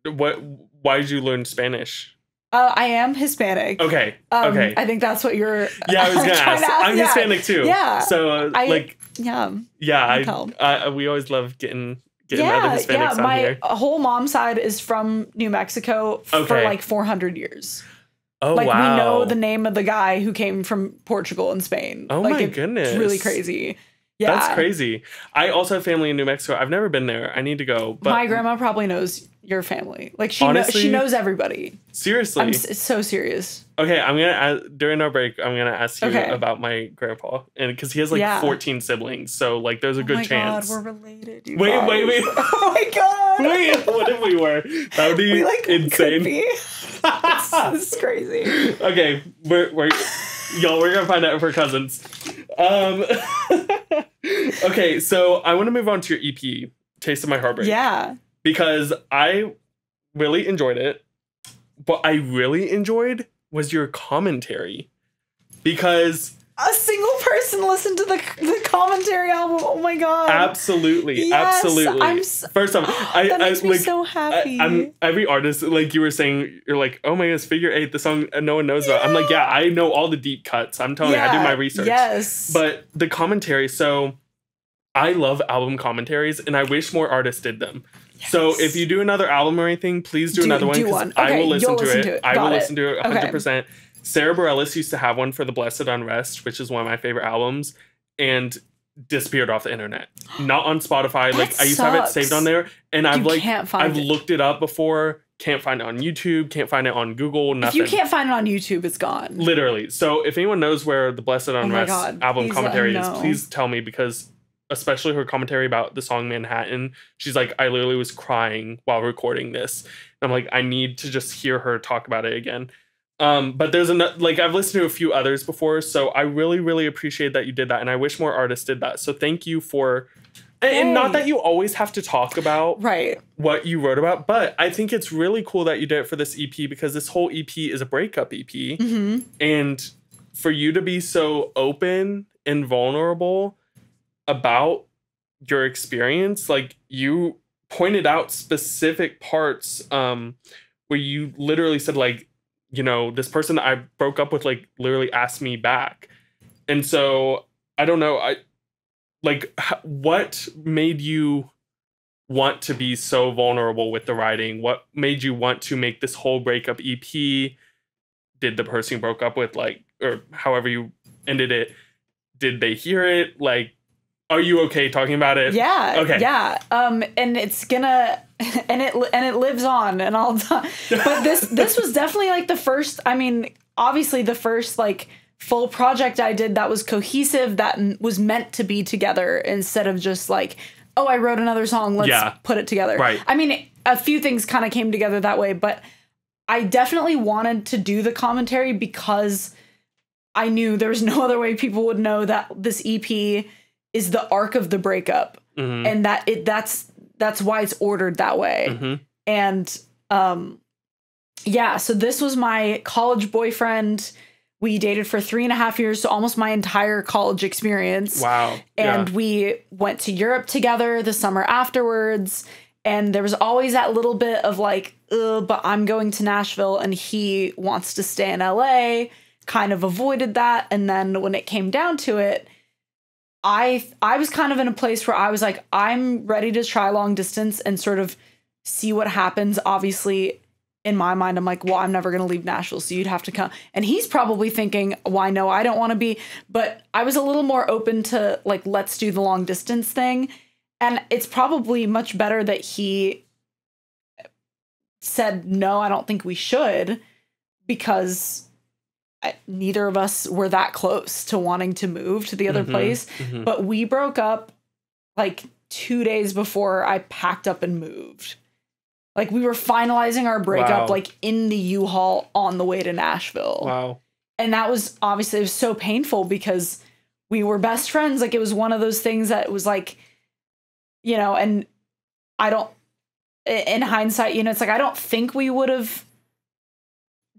what, why did you learn Spanish? Uh, I am Hispanic. Okay. Um, okay. I think that's what you're Yeah, I was going to ask. I'm yeah. Hispanic too. Yeah. So uh, I, like, yeah, yeah, I, I, we always love getting, getting yeah, other Hispanics yeah, on here. Yeah, my whole mom's side is from New Mexico okay. for like four hundred years. Oh, like, wow. We know the name of the guy who came from Portugal and Spain. Oh like, my it, goodness. It's really crazy. Yeah. That's crazy. I also have family in New Mexico. I've never been there. I need to go. But my grandma probably knows your family. Like she, honestly, kno she knows everybody. Seriously, I'm, it's so serious. Okay, I'm gonna ask, during our break, I'm gonna ask you okay. about my grandpa, and because he has like yeah. fourteen siblings, so like there's a oh good my chance God, we're related. You wait, guys. wait, wait! Oh my God! Wait, what if we were? That would be we, like, insane. This is crazy. Okay, we're we're y'all. We're gonna find out if we're cousins. Um. Okay, so I want to move on to your E P, Taste of My Heartbreak. Yeah. Because I really enjoyed it. What I really enjoyed was your commentary. Because... a single person listened to the, the commentary album. Oh my God. Absolutely. Yes, absolutely. I'm so, First off, I, that I, makes I, me like, so happy. I, I'm, every artist, like you were saying, you're like, oh my goodness, Figure Eight, the song no one knows yeah. about. I'm like, yeah, I know all the deep cuts. I'm telling yeah. you, I do my research. Yes. But the commentary, so I love album commentaries and I wish more artists did them. Yes. So if you do another album or anything, please do, do another one. Do one. Okay, I will listen, to, listen it. to it. I Got will it. listen to it one hundred percent. Okay. Sarah Bareilles used to have one for The Blessed Unrest, which is one of my favorite albums, and disappeared off the internet. Not on Spotify. Like, I used to have it saved on there, and I've like I've looked it up before. Can't find it on YouTube. Can't find it on Google. Nothing. If you can't find it on YouTube, it's gone. Literally. So if anyone knows where The Blessed Unrest oh album please commentary is, please tell me, because especially her commentary about the song Manhattan, she's like, I literally was crying while recording this. And I'm like, I need to just hear her talk about it again. Um, but there's another, like, I've listened to a few others before, so I really, really appreciate that you did that. And I wish more artists did that. So thank you for, and, and not that you always have to talk about right. what you wrote about, but I think it's really cool that you did it for this E P, because this whole E P is a breakup E P. Mm-hmm. And for you to be so open and vulnerable about your experience, like, you pointed out specific parts um, where you literally said, like, you know, this person I broke up with, like, literally asked me back. And so I don't know. I like what made you want to be so vulnerable with the writing? What made you want to make this whole breakup E P? Did the person you broke up with, like, or however you ended it, did they hear it? Like, are you okay talking about it? Yeah. Okay. Yeah. Um, and it's gonna, and it, and it lives on and all time. But this, this was definitely like the first, I mean, obviously the first like full project I did that was cohesive, that was meant to be together, instead of just like, oh, I wrote another song, let's yeah. put it together. Right. I mean, a few things kind of came together that way, but I definitely wanted to do the commentary because I knew there was no other way people would know that this E P is the arc of the breakup, mm-hmm. and that it that's that's why it's ordered that way. Mm-hmm. And um, yeah, so this was my college boyfriend. We dated for three and a half years, so almost my entire college experience. Wow! And yeah. we went to Europe together the summer afterwards, and there was always that little bit of like, ugh, but I'm going to Nashville, and he wants to stay in L A. Kind of avoided that, and then when it came down to it, I I was kind of in a place where I was like, I'm ready to try long distance and sort of see what happens. Obviously, in my mind, I'm like, well, I'm never going to leave Nashville, so you'd have to come. And he's probably thinking, why no, I don't want to be. But I was a little more open to like, let's do the long distance thing. And it's probably much better that he said, no, I don't think we should, because I, neither of us were that close to wanting to move to the other mm-hmm, place. Mm-hmm. But we broke up like two days before I packed up and moved. Like, we were finalizing our breakup, wow. like in the U-Haul on the way to Nashville. Wow. And that was obviously, it was so painful because we were best friends. Like, it was one of those things that was like, you know, and I don't, in hindsight, you know, it's like, I don't think we would have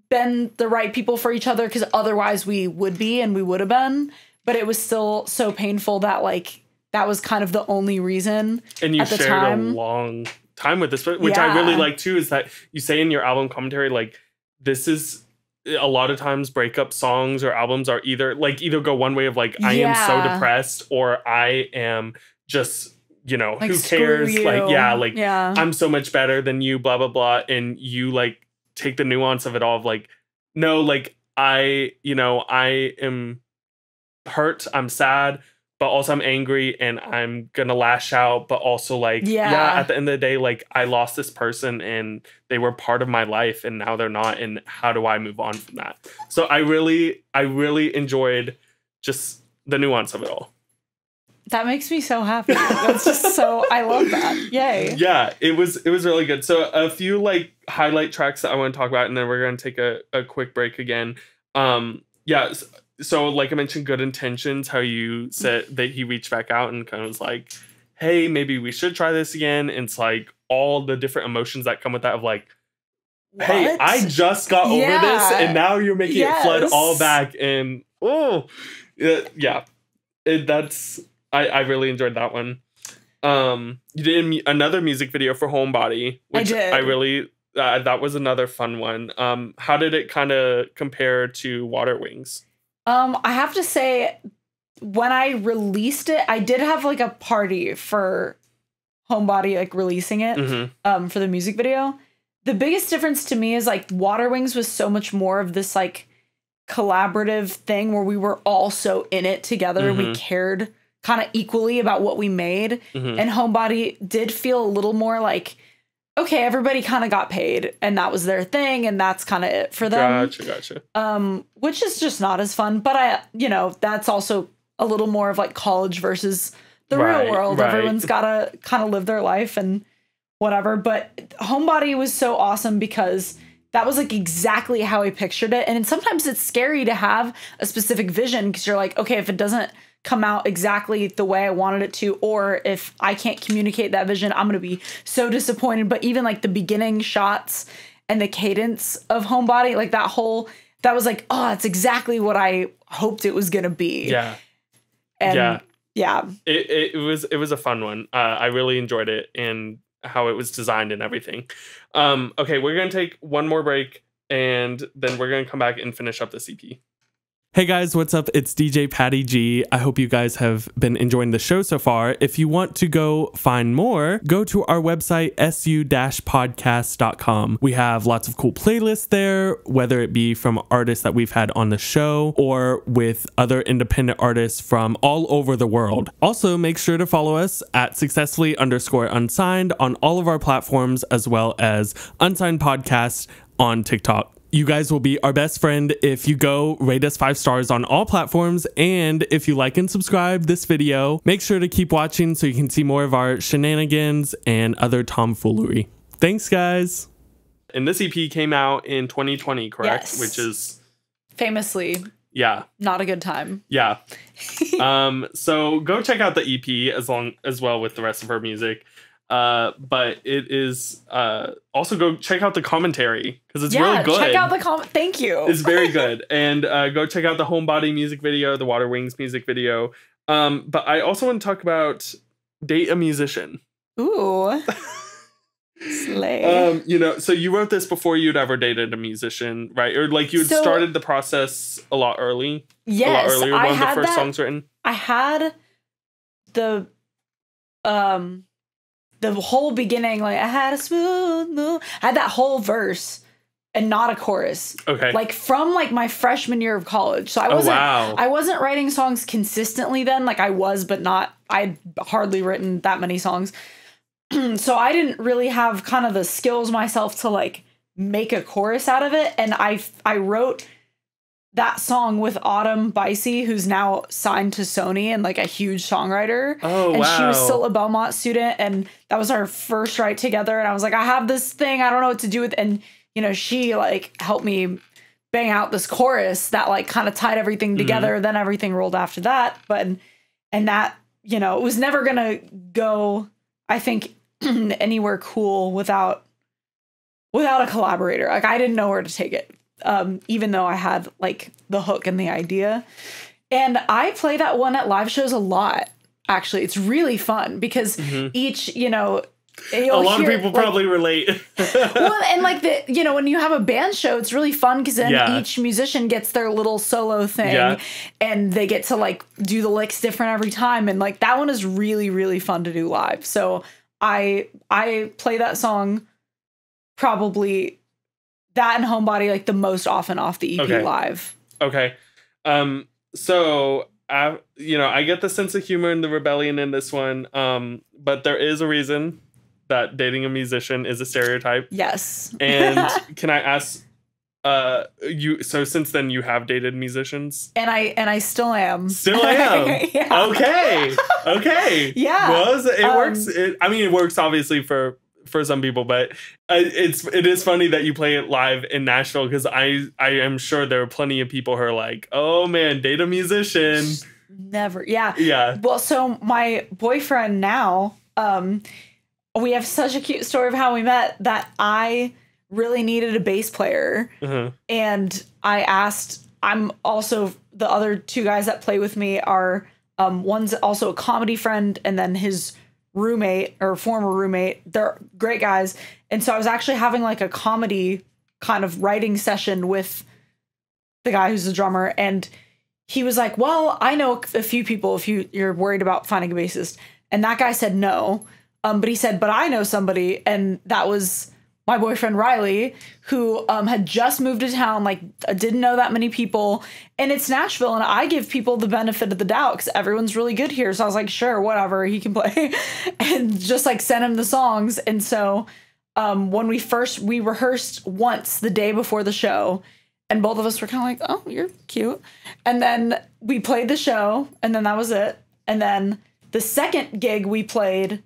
been the right people for each other, because otherwise we would be and we would have been, but it was still so painful that like that was kind of the only reason. And you at the shared time. a long time with this, which yeah. I really like too, is that you say in your album commentary, like, this is a lot of times breakup songs or albums are either like either go one way of like, I yeah. am so depressed, or I am just, you know, like, who cares, like yeah like yeah. I'm so much better than you, blah blah blah. And you like take the nuance of it all of like, no, like, I, you know, I am hurt, I'm sad, but also I'm angry and I'm gonna lash out, but also like, yeah, yeah at the end of the day, like, I lost this person and they were part of my life and now they're not, and how do I move on from that? So I really, I really enjoyed just the nuance of it all. That makes me so happy. That's just so, I love that. Yay. Yeah, it was it was really good. So a few like highlight tracks that I want to talk about, and then we're going to take a, a quick break again. Um, yeah, so, so like I mentioned, Good Intentions, how you said that he reached back out and kind of was like, hey, maybe we should try this again. And it's like all the different emotions that come with that of like, what? Hey, I just got over yeah. this and now you're making yes. it flood all back. And oh, yeah, it, that's... I, I really enjoyed that one. Um, you did another music video for Homebody, which I, did. I really, uh, that was another fun one. Um, how did it kind of compare to Water Wings? Um, I have to say, when I released it, I did have like a party for Homebody, like releasing it mm-hmm. um, for the music video. The biggest difference to me is like Water Wings was so much more of this like collaborative thing where we were all so in it together. Mm-hmm. We cared kind of equally about what we made. Mm-hmm. And Homebody did feel a little more like, okay, everybody kind of got paid and that was their thing and that's kind of it for them. Gotcha, gotcha. Um, which is just not as fun. But, I, you know, that's also a little more of like college versus the right, real world. Right. Everyone's got to kind of live their life and whatever. But Homebody was so awesome because that was like exactly how I pictured it. And sometimes it's scary to have a specific vision because you're like, okay, if it doesn't come out exactly the way I wanted it to, or if I can't communicate that vision, I'm going to be so disappointed. But even like the beginning shots and the cadence of Homebody, like that whole, that was like, oh, that's exactly what I hoped it was going to be. Yeah. And yeah. Yeah. It, it was, it was a fun one. Uh, I really enjoyed it and how it was designed and everything. Um, okay. We're going to take one more break and then we're going to come back and finish up the C P. Hey guys, what's up? It's D J Patty G. I hope you guys have been enjoying the show so far. If you want to go find more, go to our website, S U podcast dot com. We have lots of cool playlists there, whether it be from artists that we've had on the show or with other independent artists from all over the world. Also, make sure to follow us at successfully underscore unsigned on all of our platforms, as well as Unsigned Podcast on TikTok. You guys will be our best friend if you go rate us five stars on all platforms. And if you like and subscribe this video, make sure to keep watching so you can see more of our shenanigans and other tomfoolery. Thanks, guys. And this E P came out in twenty twenty, correct? Yes. Which is famously, yeah, not a good time. Yeah. um. So go check out the E P as long as well with the rest of her music. Uh, but it is, uh, also go check out the commentary because it's yeah, really good. Check out the com. Thank you. It's very good. And, uh, go check out the Homebody music video, the Water Wings music video. Um, but I also want to talk about Date a Musician. Ooh. Slay. Um, you know, so you wrote this before you'd ever dated a musician, right? Or like you had so, started the process a lot early. Yes. A lot earlier. One I of had the first that, songs written. I had the, um, the whole beginning, like I had a smooth move, I had that whole verse and not a chorus. Okay. Like from like my freshman year of college. So I wasn't, oh, wow. I wasn't writing songs consistently then. Like I was, but not, I'd hardly written that many songs. So I didn't really have kind of the skills myself to like make a chorus out of it. And I, I wrote that song with Autumn Bicey, who's now signed to Sony and like a huge songwriter. Oh, and wow. She was still a Belmont student and that was our first write together. And I was like, I have this thing, I don't know what to do with. And, you know, she like helped me bang out this chorus that like kind of tied everything together. Mm. Then everything rolled after that. But, and that, you know, it was never going to go, I think, anywhere cool without, without a collaborator. Like I didn't know where to take it. Um, even though I had like the hook and the idea. And I play that one at live shows a lot. Actually, it's really fun because mm-hmm. each, you know, a lot hear, of people like, probably relate. Well, and like the, you know, when you have a band show, it's really fun because then yeah. each musician gets their little solo thing yeah. and they get to like do the licks different every time. And like that one is really, really fun to do live. So I, I play that song probably that and Homebody, like, the most often off the E P okay. live. Okay. Um, so, I, you know, I get the sense of humor and the rebellion in this one. Um, but there is a reason that dating a musician is a stereotype. Yes. And can I ask, uh, you, so since then you have dated musicians? And I, and I still am. Still am? Yeah. Okay. Okay. Yeah. Was well, it um, works. It, I mean, it works obviously for... for some people, but uh, it's it is funny that you play it live in Nashville because I I am sure there are plenty of people who are like, oh man, date a musician. Never, yeah, yeah. Well, so my boyfriend now, um, we have such a cute story of how we met that I really needed a bass player, uh-huh. and I asked. I'm also the other two guys that play with me are um, one's also a comedy friend, and then his roommate or former roommate. They're great guys. And so I was actually having like a comedy kind of writing session with the guy who's the drummer. And he was like, well, I know a few people if you, you're worried about finding a bassist. And that guy said no. Um, but he said, but I know somebody. And that was my boyfriend, Riley, who um, had just moved to town, like didn't know that many people. And it's Nashville. And I give people the benefit of the doubt because everyone's really good here. So I was like, sure, whatever, he can play. And just like sent him the songs. And so um, when we first, we rehearsed once the day before the show, and both of us were kind of like, oh, you're cute. And then we played the show, and then that was it. And then the second gig we played,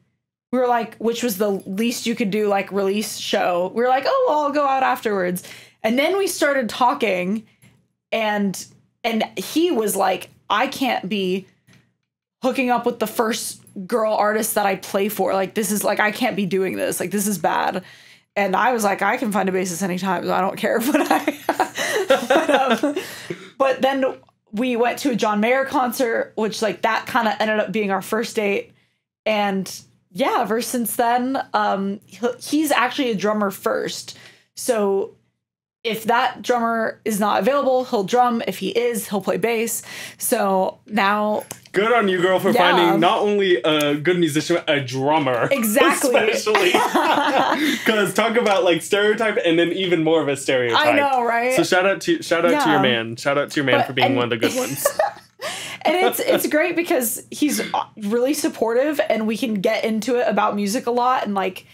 we were like, which was the least you could do, like, release show. We were like, oh, well, I'll go out afterwards. And then we started talking, and and he was like, I can't be hooking up with the first girl artist that I play for. Like, this is like, I can't be doing this. Like, this is bad. And I was like, I can find a bassist anytime, so I don't care. But I, but, um, but then we went to a John Mayer concert, which, like, that kind of ended up being our first date. And yeah, ever since then, um, he's actually a drummer first. So if that drummer is not available, he'll drum. If he is, he'll play bass. So now... Good on you, girl, for yeah. finding not only a good musician, a drummer. Exactly. Especially. Because talk about, like, stereotype and then even more of a stereotype. I know, right? So shout out to, shout out yeah. to your man. Shout out to your man but, for being and, one of the good ones. And it's it's great because he's really supportive, and we can get into it about music a lot, and, like,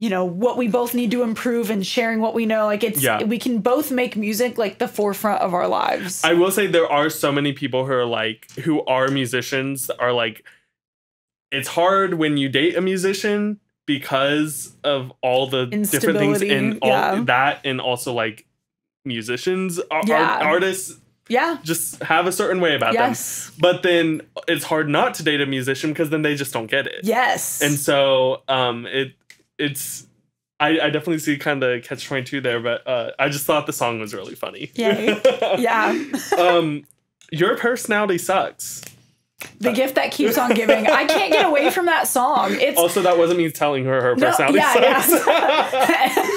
you know, what we both need to improve and sharing what we know. Like, it's, yeah. we can both make music, like, the forefront of our lives. I will say there are so many people who are like, who are musicians are like, it's hard when you date a musician because of all the different things in all yeah. that. And also, like, musicians, ar yeah. art artists. Yeah. Just have a certain way about yes. them. But then it's hard not to date a musician because then they just don't get it. Yes. And so, um, it, It's, I, I definitely see kind of the catch twenty-two there, but uh, I just thought the song was really funny. Yeah. Yeah. um, Your Personality Sucks. The gift that keeps on giving. I can't get away from that song. It's also, that wasn't me telling her her no, personality yeah, sucks. Yeah.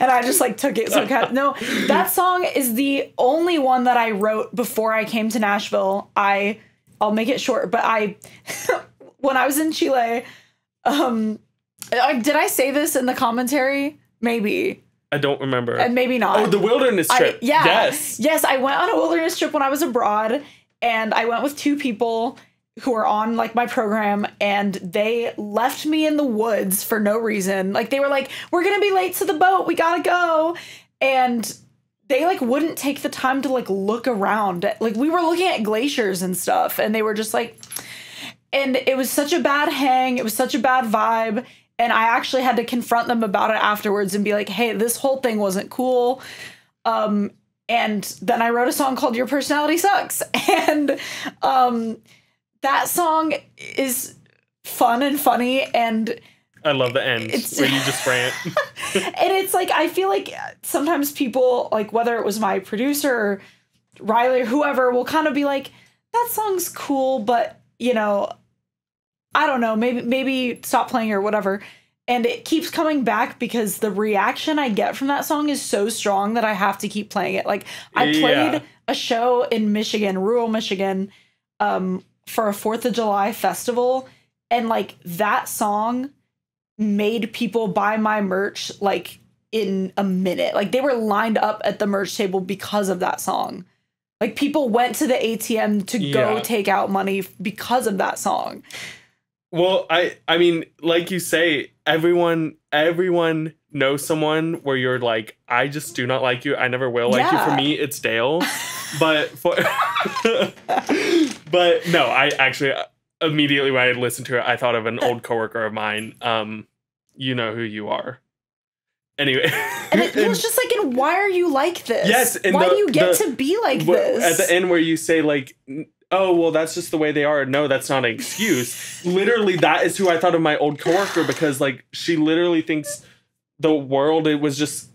And I just, like, took it. So kind of, no, that song is the only one that I wrote before I came to Nashville. I, I'll make it short, but I, when I was in Chile, um... Like, did I say this in the commentary? Maybe. I don't remember. And maybe not. Oh, the wilderness trip. I, yeah. Yes. Yes, I went on a wilderness trip when I was abroad, and I went with two people who were on, like, my program, and they left me in the woods for no reason. Like, they were like, we're going to be late to the boat. We got to go. And they, like, wouldn't take the time to, like, look around. Like, we were looking at glaciers and stuff, and they were just like, and it was such a bad hang. It was such a bad vibe. And I actually had to confront them about it afterwards and be like, hey, this whole thing wasn't cool. Um, and then I wrote a song called Your Personality Sucks. And um, that song is fun and funny. And I love the end where you just rant. And it's like, I feel like sometimes people, like, whether it was my producer or Riley or whoever, will kind of be like, that song's cool, but, you know, I don't know, maybe maybe stop playing or whatever. And it keeps coming back because the reaction I get from that song is so strong that I have to keep playing it. Like, I played yeah. a show in Michigan, rural Michigan, um, for a fourth of July festival. And, like, that song made people buy my merch, like, in a minute. Like, they were lined up at the merch table because of that song. Like, people went to the A T M to yeah. go take out money because of that song. Well, I I mean, like you say, everyone everyone knows someone where you're like, I just do not like you. I never will like yeah. you. For me, it's Dale. But for but no, I actually immediately when I listened to it, I thought of an old coworker of mine. Um, you know who you are. Anyway, and it feels just like, and why are you like this? Yes, and why the, do you get the, to be like this? At the end, where you say like, oh, well, that's just the way they are. No, that's not an excuse. Literally, that is who I thought of my old coworker, because, like, she literally thinks the world, it was just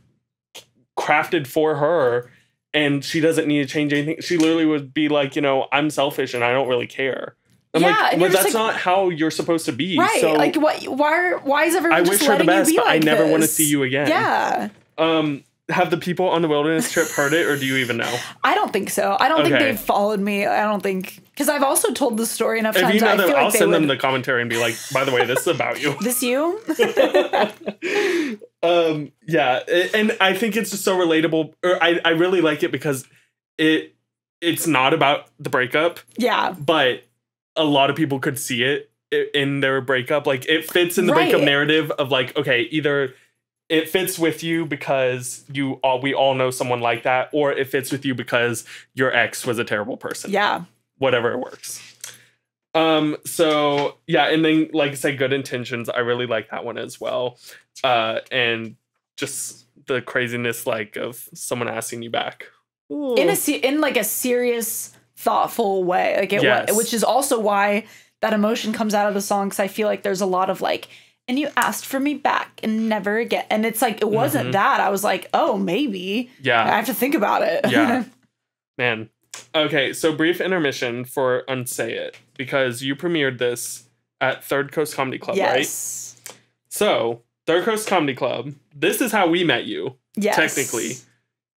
crafted for her, and she doesn't need to change anything. She literally would be like, you know, I'm selfish and I don't really care. I'm yeah, like, well, that's like, not how you're supposed to be. Right. So like, what, why, why is everyone I just wish letting her the best, you be but like I never this? want to see you again. Yeah. Um, Have the people on the wilderness trip heard it, or do you even know? I don't think so. I don't okay. think they've followed me. I don't think, because I've also told the story enough if times. You know I them, feel I'll like send them the commentary and be like, by the way, this is about you. This you? um, yeah. And I think it's just so relatable. Or I, I really like it because it it's not about the breakup. Yeah. But a lot of people could see it in their breakup. Like, it fits in the right. breakup narrative of like, okay, either it fits with you because you all, we all know someone like that, or it fits with you because your ex was a terrible person. Yeah. Whatever works. Um, so yeah. And then, like I said, Good Intentions. I really like that one as well. Uh, and just the craziness, like, of someone asking you back. Ooh. In a, in like a serious, thoughtful way. Like it, yes. which is also why that emotion comes out of the song. 'Cause I feel like there's a lot of like, and you asked for me back and never again. And it's like, it wasn't mm-hmm. that. I was like, oh, maybe. Yeah. I have to think about it. Yeah. Man. Okay, so brief intermission for Unsay It, because you premiered this at Third Coast Comedy Club, yes. right? Yes. So, Third Coast Comedy Club, this is how we met you, yes. technically.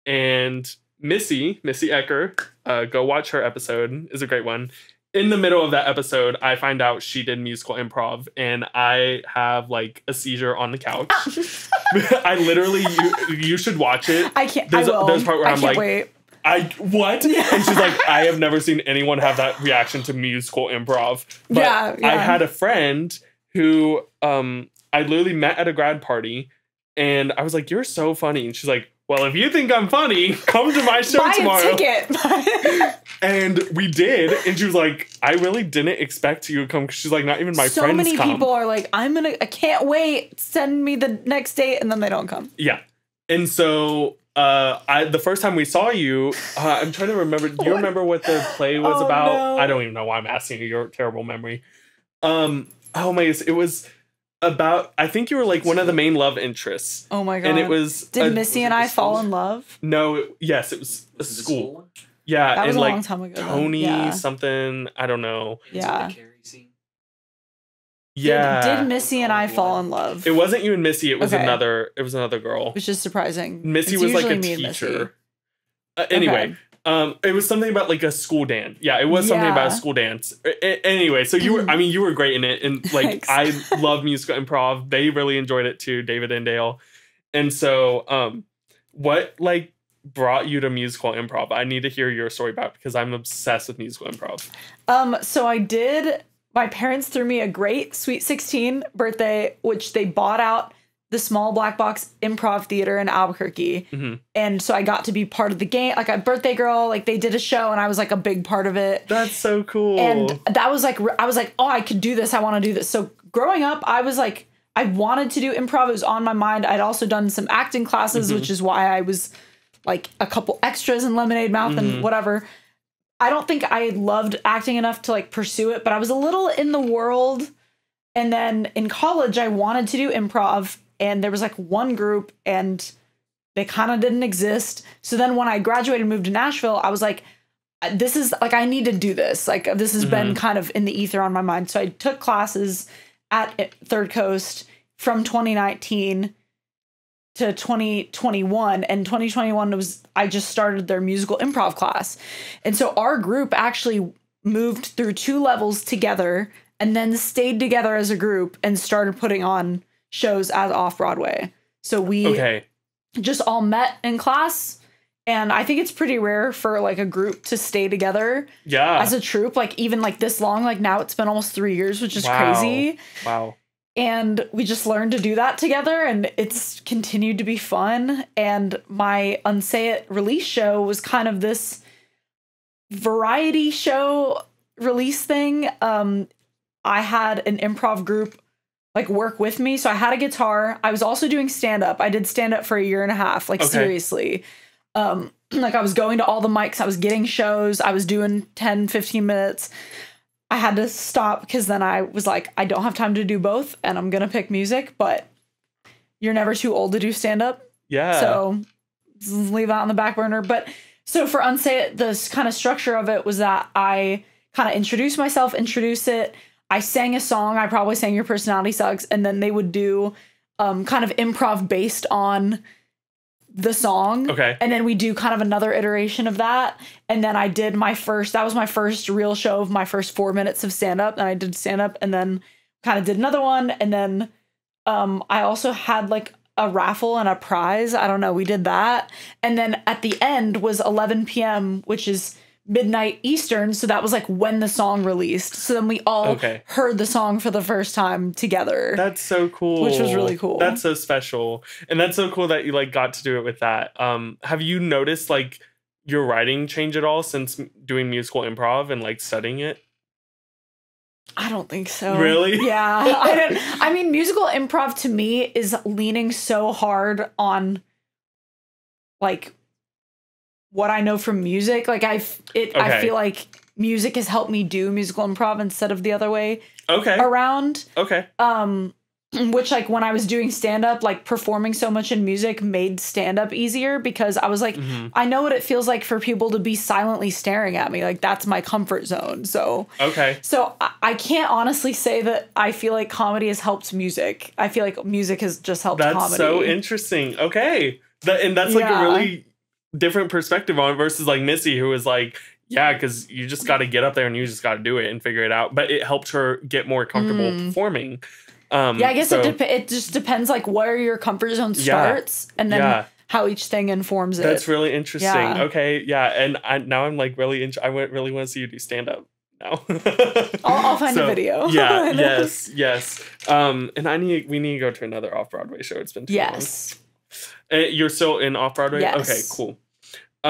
And Missy, Missy Ecker, uh, go watch her episode, is a great one. In the middle of that episode, I find out she did musical improv, and I have, like, a seizure on the couch. I literally, you, you should watch it. I can't, there's, I will. There's a part where I I'm can't like, wait. I, what? Yeah. And she's like, I have never seen anyone have that reaction to musical improv. But yeah, yeah. I had a friend who um, I literally met at a grad party, and I was like, you're so funny. And she's like, well, if you think I'm funny, come to my show Buy tomorrow. A ticket. And we did. And she was like, I really didn't expect you to come. 'Cause she's like, not even my so friends come. So many people are like, I'm gonna, I can't wait. Send me the next date. And then they don't come. Yeah. And so uh, I, the first time we saw you, uh, I'm trying to remember. Do you remember what the play was oh, about? No. I don't even know why I'm asking you. Your terrible memory. Um, oh my goodness. It was about, I think you were like one of the main love interests. Oh my God. And it was. Did a, Missy was and I fall in love? No. It, yes. It was a school. Yeah. That was and a like long time ago. Tony yeah. something. I don't know. Yeah. Like Carrie scene? Yeah. Did, did Missy and I fall in love? It wasn't you and Missy. It was okay. another. It was another girl. Which is surprising. Missy it's was like a teacher. Uh, anyway, okay. um, it was something about like a school dance. Yeah, it was yeah. something about a school dance. A anyway, so you were. I mean, you were great in it, and like I love musical improv. They really enjoyed it too, David and Dale. And so, um, what like brought you to musical improv? I need to hear your story about it, because I'm obsessed with musical improv. Um. So I did. My parents threw me a great Sweet sixteen birthday, which they bought out the small black box improv theater in Albuquerque. Mm-hmm. And so I got to be part of the game. Like, a birthday girl, like they did a show and I was like a big part of it. That's so cool. And that was like, I was like, oh, I could do this. I want to do this. So growing up, I was like, I wanted to do improv. It was on my mind. I'd also done some acting classes, mm-hmm. which is why I was like a couple extras in Lemonade Mouth mm-hmm. and whatever. I don't think I loved acting enough to like pursue it, but I was a little in the world. And then in college, I wanted to do improv, and there was like one group and they kind of didn't exist. So then when I graduated and moved to Nashville, I was like, this is like, I need to do this. Like, this has mm-hmm. been kind of in the ether on my mind. So I took classes at Third Coast from twenty nineteen to twenty twenty-one, and twenty twenty-one was, I just started their musical improv class. And so our group actually moved through two levels together and then stayed together as a group and started putting on shows as Off-Broadway. So we okay. just all met in class. And I think it's pretty rare for like a group to stay together yeah. as a troupe, like even like this long, like now it's been almost three years, which is wow. crazy. Wow. And we just learned to do that together, and it's continued to be fun. And my Unsay It release show was kind of this variety show release thing. Um, I had an improv group like work with me. So I had a guitar. I was also doing stand up. I did stand up for a year and a half, like okay. seriously. Um, like I was going to all the mics. I was getting shows. I was doing ten, fifteen minutes. I had to stop because then I was like, I don't have time to do both, and I'm going to pick music, but you're never too old to do stand up. Yeah. So leave that on the back burner. But so for Unsay It, the kind of structure of it was that I kind of introduced myself, introduce it. I sang a song. I probably sang Your Personality Sucks. And then they would do um, kind of improv based on the song. Okay. And then we do kind of another iteration of that. And then I did my first, that was my first real show of my first four minutes of stand up. And I did stand up and then kind of did another one. And then um, I also had like a raffle and a prize. I don't know. We did that. And then at the end was eleven p m, which is midnight Eastern. So that was like when the song released. So then we all okay. heard the song for the first time together. That's so cool. Which was really cool. That's so special. And that's so cool that you like got to do it with that. Um, have you noticed like your writing change at all since doing musical improv and like studying it? I don't think so. Really? Yeah. I don't, I mean, musical improv to me is leaning so hard on like what I know from music. Like I, it, okay. I feel like music has helped me do musical improv instead of the other way okay. around. Okay. Um, which like when I was doing stand up, like performing so much in music made stand up easier because I was like, mm-hmm. I know what it feels like for people to be silently staring at me. Like that's my comfort zone. So, okay. So I, I can't honestly say that I feel like comedy has helped music. I feel like music has just helped that's comedy. That's so interesting. Okay. That, and that's like yeah. a really different perspective on it versus like Missy, who was like, yeah, because you just got to get up there and you just got to do it and figure it out. But it helped her get more comfortable mm. performing. Um, yeah, I guess so, it de it just depends like where your comfort zone starts yeah, and then yeah. how each thing informs it. That's really interesting. Yeah. Okay, yeah, and I, now I'm like really int I really want to see you do stand up now. I'll, I'll find so, a video. Yeah, yes, yes. Um, and I need we need to go to another Off-Broadway show. It's been too yes. long. Uh, you're still in Off-Broadway. Yes. Okay, cool.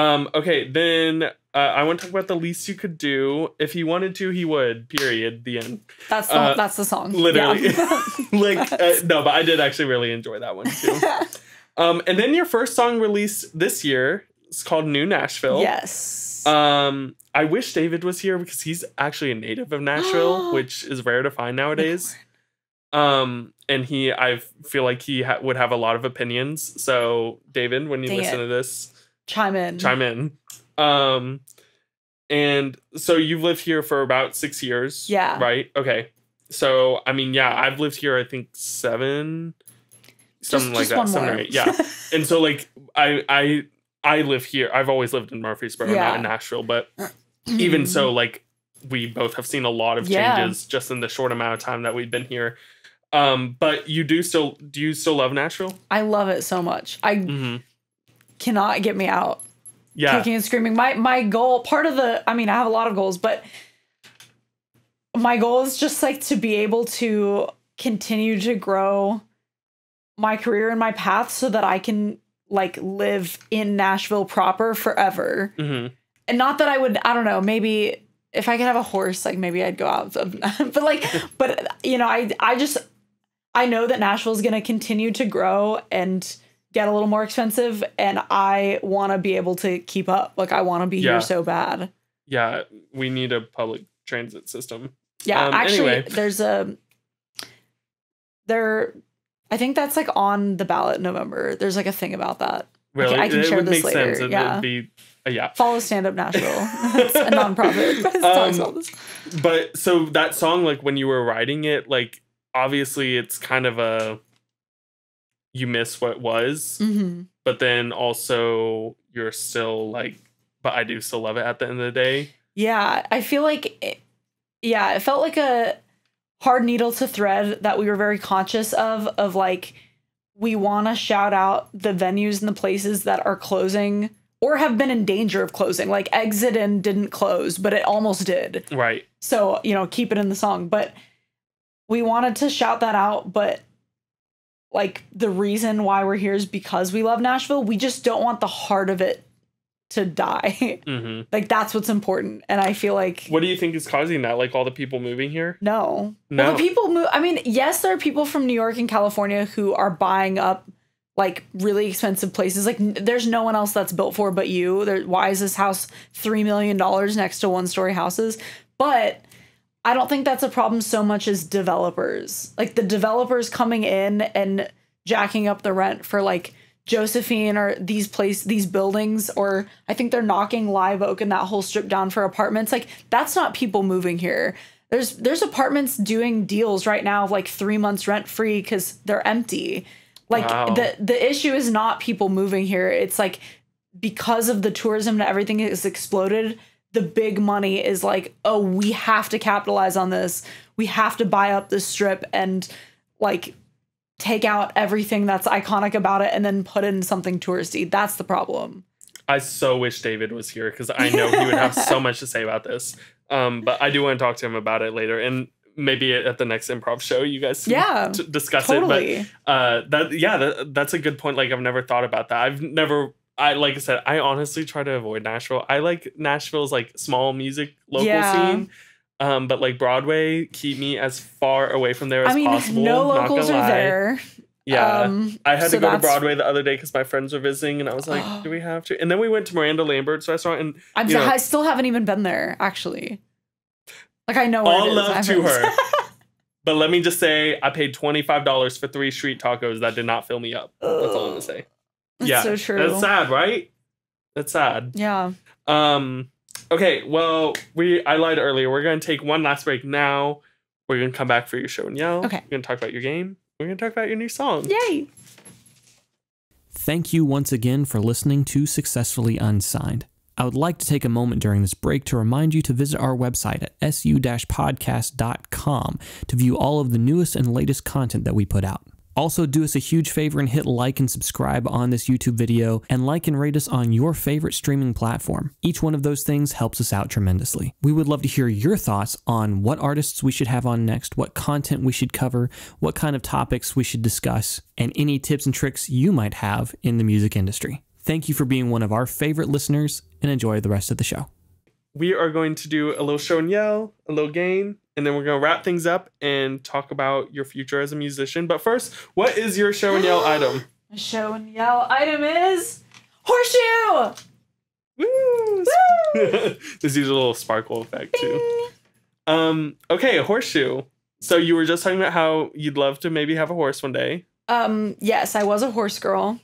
Um, okay, then. Uh, I want to talk about the least you could do. If he wanted to, he would. Period. The end. That's the, uh, that's the song. Literally. Yeah. like uh, no, but I did actually really enjoy that one too. um, and then your first song released this year. It's called New Nashville. Yes. Um, I wish David was here because he's actually a native of Nashville, which is rare to find nowadays. Um, and he, I feel like he ha would have a lot of opinions. So David, when you Dang listen it. to this, chime in. Chime in. Um, and so you've lived here for about six years. Yeah. Right. Okay. So, I mean, yeah, I've lived here, I think seven, something just, like just that. Seven or eight. Yeah. and so like, I, I, I live here. I've always lived in Murfreesboro, yeah. not in Nashville, but even so, like we both have seen a lot of changes yeah. just in the short amount of time that we've been here. Um, but you do still, do you still love Nashville? I love it so much. I mm-hmm. cannot get me out. Yeah. Kicking and screaming. My my goal, part of the, I mean, I have a lot of goals, but my goal is just like to be able to continue to grow my career and my path so that I can like live in Nashville proper forever. Mm-hmm. And not that I would, I don't know, maybe if I could have a horse, like maybe I'd go out. But like, but you know, I, I just, I know that Nashville is going to continue to grow and get a little more expensive, and I want to be able to keep up. Like I want to be yeah. here so bad. Yeah, we need a public transit system. Yeah, um, actually, anyway. there's a there. I think that's like on the ballot in November. There's like a thing about that. Really, I can, I can it share would this make later. Sense. Yeah, it would be, uh, yeah. Follow Stand Up Nashville, it's a nonprofit. But, it um, all this. But so that song, like when you were writing it, like obviously it's kind of a. You miss what was, mm-hmm. but then also you're still like, but I do still love it at the end of the day. Yeah. I feel like, it, yeah, it felt like a hard needle to thread that we were very conscious of, of like, we want to shout out the venues and the places that are closing or have been in danger of closing. Like Exit In didn't close, but it almost did. Right. So, you know, keep it in the song, but we wanted to shout that out, but like the reason why we're here is because we love Nashville. We just don't want the heart of it to die. Mm-hmm. Like that's what's important. And I feel like, what do you think is causing that? Like all the people moving here? No, no. Well, the people move. I mean, yes, there are people from New York and California who are buying up like really expensive places. Like there's no one else that's built for but you. There, why is this house three million dollars next to one story houses? But I don't think that's a problem so much as developers, like the developers coming in and jacking up the rent for like Josephine or these place, these buildings, or I think they're knocking Live Oak and that whole strip down for apartments. Like that's not people moving here. There's there's apartments doing deals right now of like three months rent free because they're empty. Like wow. the the issue is not people moving here. It's like because of the tourism and everything is exploded. The big money is like, oh, we have to capitalize on this. We have to buy up this strip and like take out everything that's iconic about it and then put in something touristy. That's the problem. I so wish David was here because I know he would have so much to say about this. Um, but I do want to talk to him about it later. And maybe at the next improv show, you guys yeah, t- discuss totally. it. But uh, that, yeah, that, that's a good point. Like, I've never thought about that. I've never... I like I said, I honestly try to avoid Nashville. I like Nashville's like small music local yeah. scene. Um, but like Broadway, keep me as far away from there as I mean, possible. No locals are there. Yeah. Um, I had so to go to Broadway the other day because my friends were visiting and I was like, do we have to? And then we went to Miranda Lambert's restaurant. And I'm you know, I still haven't even been there, actually. Like I know where all it is. Love to her. But let me just say I paid twenty-five dollars for three street tacos that did not fill me up. Ugh. That's all I'm gonna say. That's yeah, so true. That's sad, right? That's sad. Yeah. Um. Okay. Well, we I lied earlier. We're gonna take one last break now. We're gonna come back for your show and yell. Okay. We're gonna talk about your game. We're gonna talk about your new song. Yay! Thank you once again for listening to Successfully Unsigned. I would like to take a moment during this break to remind you to visit our website at s u dash podcast dot com to view all of the newest and latest content that we put out. Also, do us a huge favor and hit like and subscribe on this YouTube video and like and rate us on your favorite streaming platform. Each one of those things helps us out tremendously. We would love to hear your thoughts on what artists we should have on next, what content we should cover, what kind of topics we should discuss, and any tips and tricks you might have in the music industry. Thank you for being one of our favorite listeners and enjoy the rest of the show. We are going to do a little show and yell, a little game, and then we're going to wrap things up and talk about your future as a musician. But first, what is your show and yell item? My show and yell item is horseshoe. Woo! Woo! This is a little sparkle effect too. Bing. Um. Okay, a horseshoe. So you were just talking about how you'd love to maybe have a horse one day. Um. Yes, I was a horse girl.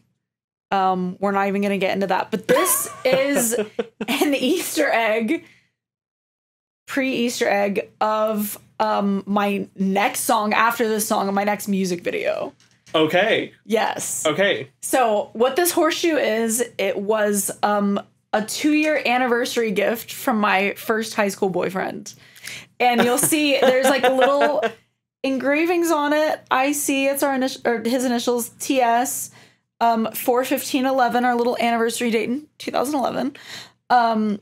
Um. We're not even going to get into that. But this is an Easter egg. Pre-Easter egg of um my next song after this song and my next music video. Okay. Yes. Okay. So what this horseshoe is, it was um a two-year anniversary gift from my first high school boyfriend. And you'll see there's like little engravings on it. I see it's our initial or his initials T S um four fifteen eleven, our little anniversary date in two thousand eleven. Um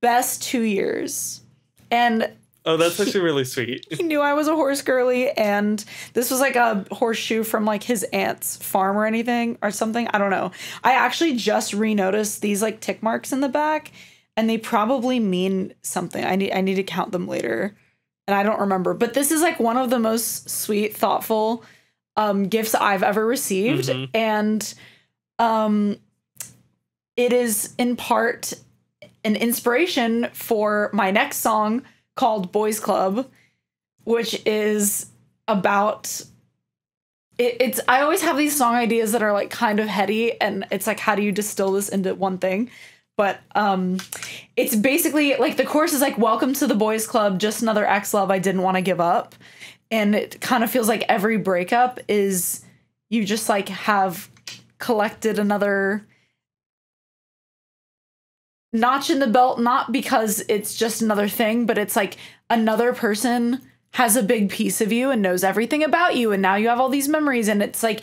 best two years. And oh, that's actually he, really sweet. He knew I was a horse girly, and this was like a horseshoe from like his aunt's farm or anything or something. I don't know. I actually just re-noticed these like tick marks in the back, and they probably mean something. I need I need to count them later, and I don't remember. But this is like one of the most sweet, thoughtful um, gifts I've ever received, mm-hmm. and um, it is in part an inspiration for my next song called Boys Club, which is about it, it's I always have these song ideas that are like kind of heady, and it's like, how do you distill this into one thing? But um it's basically like the chorus is like, welcome to the Boys Club, just another ex love I didn't want to give up. And it kind of feels like every breakup is you just like have collected another notch in the belt, not because it's just another thing, but it's like another person has a big piece of you and knows everything about you, and now you have all these memories, and it's like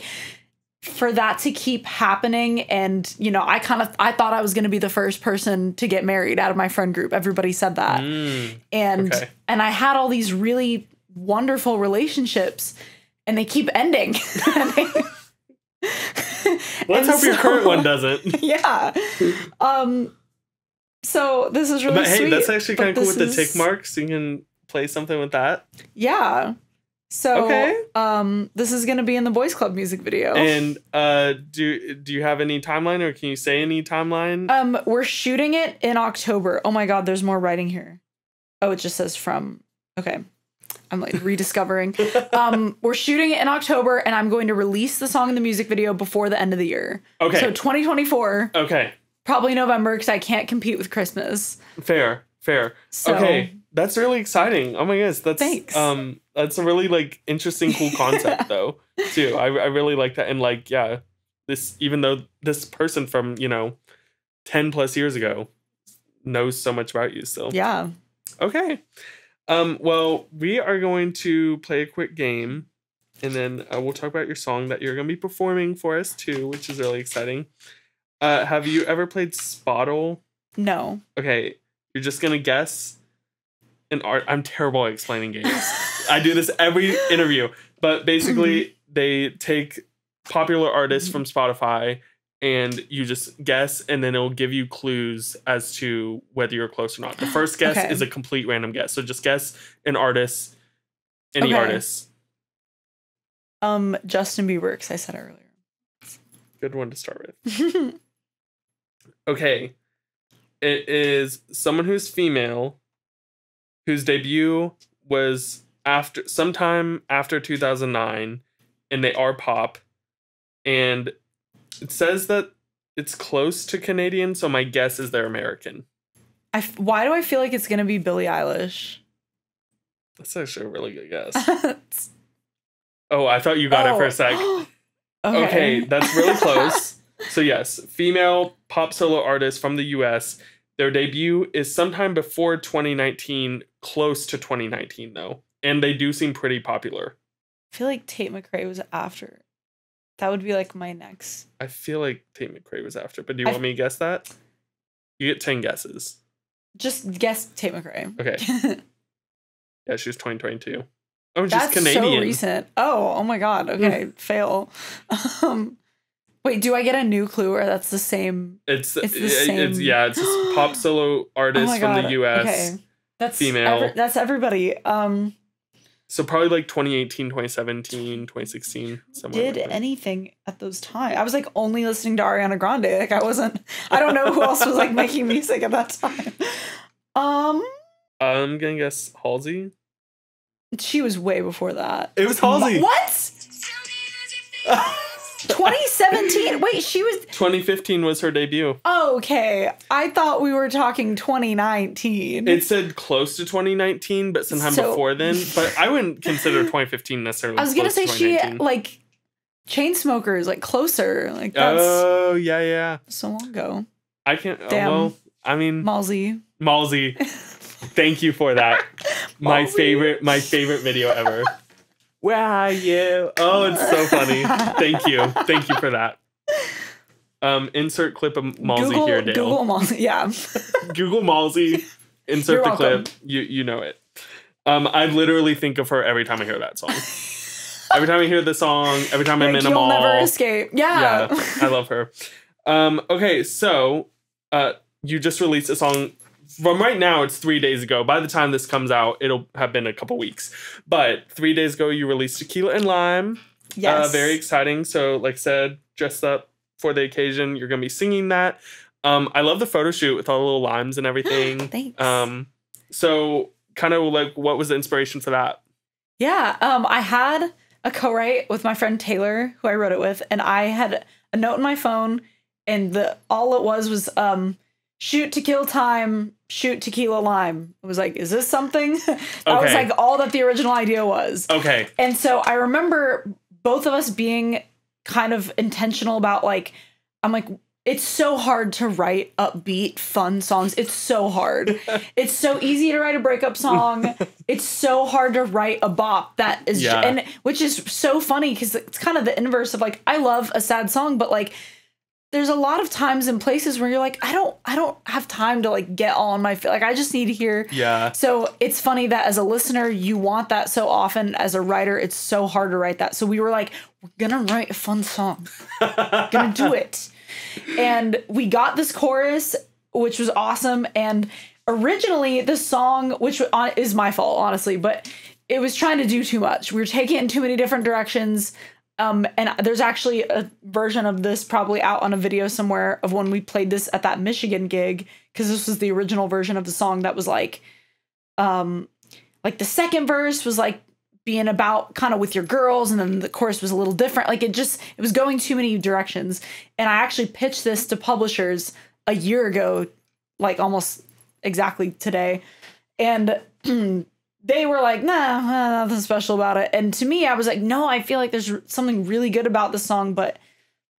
for that to keep happening. And you know, I kind of I thought I was going to be the first person to get married out of my friend group. Everybody said that. Mm, and okay. and I had all these really wonderful relationships, and they keep ending. Let's hope so, your current one doesn't. Yeah. Um So this is really but hey, sweet. That's actually kind of cool with is... the tick marks. You can play something with that. Yeah. So okay. um, this is going to be in the Boys Club music video. And uh, do do you have any timeline, or can you say any timeline? Um, we're shooting it in October. Oh my God, there's more writing here. Oh, it just says from. Okay, I'm like rediscovering. um, we're shooting it in October, and I'm going to release the song in the music video before the end of the year. Okay. So twenty twenty-four. Okay. Probably November, because I can't compete with Christmas. Fair, fair. So, okay, that's really exciting. Oh my goodness, that's thanks. Um, that's a really like interesting, cool concept yeah. though. Too, I I really like that. And like, yeah, this even though this person from you know, ten plus years ago knows so much about you still. Yeah. Okay. Um. Well, we are going to play a quick game, and then uh, we'll talk about your song that you're going to be performing for us too, which is really exciting. Uh, have you ever played Spottle? No. Okay, you're just gonna guess an art. I'm terrible at explaining games. I do this every interview, but basically they take popular artists from Spotify and you just guess, and then it'll give you clues as to whether you're close or not. The first guess okay. is a complete random guess. So just guess an artist, any okay. artist. Um, Justin Bieber, because I said it earlier. Good one to start with. Okay. It is someone who's female, whose debut was after sometime after two thousand nine, and they are pop. And it says that it's close to Canadian, so my guess is they're American. I f why do I feel like it's going to be Billie Eilish? That's actually a really good guess. Oh, I thought you got oh. it for a sec. Okay. Okay, that's really close. So yes, female pop solo artist from the U S. Their debut is sometime before twenty nineteen, close to twenty nineteen though. And they do seem pretty popular. I feel like Tate McRae was after. That would be like my next. I feel like Tate McRae was after, but do you I want me to guess that? You get ten guesses. Just guess Tate McRae. Okay. Yeah, she was twenty twenty-two. Oh, she's Canadian. That's so recent. Oh, oh my God. Okay, fail. Um, wait, do I get a new clue or that's the same? It's, it's the same. It's, yeah, it's a pop solo artist oh from the U S. Okay. That's female. Every, that's everybody. Um, so probably like twenty eighteen, twenty seventeen, twenty sixteen. Somewhere did right anything at those times. I was like only listening to Ariana Grande. Like I wasn't, I don't know who else was like making music at that time. Um, I'm going to guess Halsey. She was way before that. It was Halsey. What? twenty seventeen? Wait, she was... twenty fifteen was her debut. Okay. I thought we were talking twenty nineteen. It said close to twenty nineteen, but sometime so, before then. But I wouldn't consider twenty fifteen necessarily. I was going to say she, like, Chainsmokers, like, closer. Like, that's... Oh, yeah, yeah. So long ago. I can't... Damn. Oh, well, I mean... Malsey. Malsey. Thank you for that. My favorite, my favorite video ever. Where are you? Oh, it's so funny. Thank you. Thank you for that. Um, insert clip of Malsey Google, here, Dale. Google Malsey, yeah. Google Malsey. Insert You're the welcome. clip. You you know it. Um, I literally think of her every time I hear that song. Every time I hear the song, every time like, I'm in a mall. You'll never escape. Yeah. Yeah. I love her. Um, okay, so uh, you just released a song. From right now, it's three days ago. By the time this comes out, it'll have been a couple weeks. But three days ago, you released Tequila and Lime. Yes. Uh, very exciting. So, like I said, dressed up for the occasion. You're going to be singing that. Um, I love the photo shoot with all the little limes and everything. Thanks. Um, so, kind of like, what was the inspiration for that? Yeah. Um, I had a co-write with my friend Taylor, who I wrote it with. And I had a note on my phone. And the all it was was... Um, shoot to kill time, shoot tequila lime. I was like, is this something? That okay. was like all that the original idea was. Okay. And so I remember both of us being kind of intentional about like, I'm like, it's so hard to write upbeat, fun songs. It's so hard. It's so easy to write a breakup song. It's so hard to write a bop that is, yeah. and which is so funny because it's kind of the inverse of like, I love a sad song, but like, there's a lot of times and places where you're like, I don't, I don't have time to like get all on my, like, I just need to hear. Yeah. So it's funny that as a listener, you want that so often. As a writer, it's so hard to write that. So we were like, we're going to write a fun song. Gonna do it. And we got this chorus, which was awesome. And originally the song, which is my fault, honestly, but it was trying to do too much. We were taking it in too many different directions. Um, and there's actually a version of this probably out on a video somewhere of when we played this at that Michigan gig, because this was the original version of the song that was like, um, like the second verse was like being about kind of with your girls. And then the chorus was a little different. Like it just, it was going too many directions. And I actually pitched this to publishers a year ago, like almost exactly today. And they were like, nah, nothing special about it. And to me, I was like, no, I feel like there's something really good about the song. But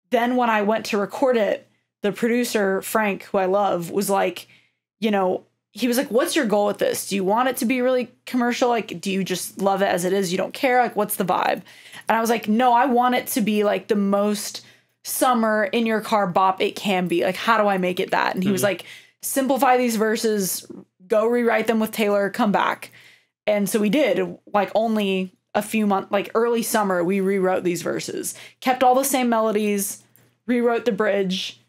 then when I went to record it, the producer, Frank, who I love, was like, you know, he was like, what's your goal with this? Do you want it to be really commercial? Like, do you just love it as it is? You don't care? Like, what's the vibe? And I was like, no, I want it to be like the most summer in your car bop it can be. Like, how do I make it that? And he mm-hmm. was like, simplify these verses, go rewrite them with Taylor, come back. And so we did, like, only a few months, like early summer, we rewrote these verses, kept all the same melodies, rewrote the bridge,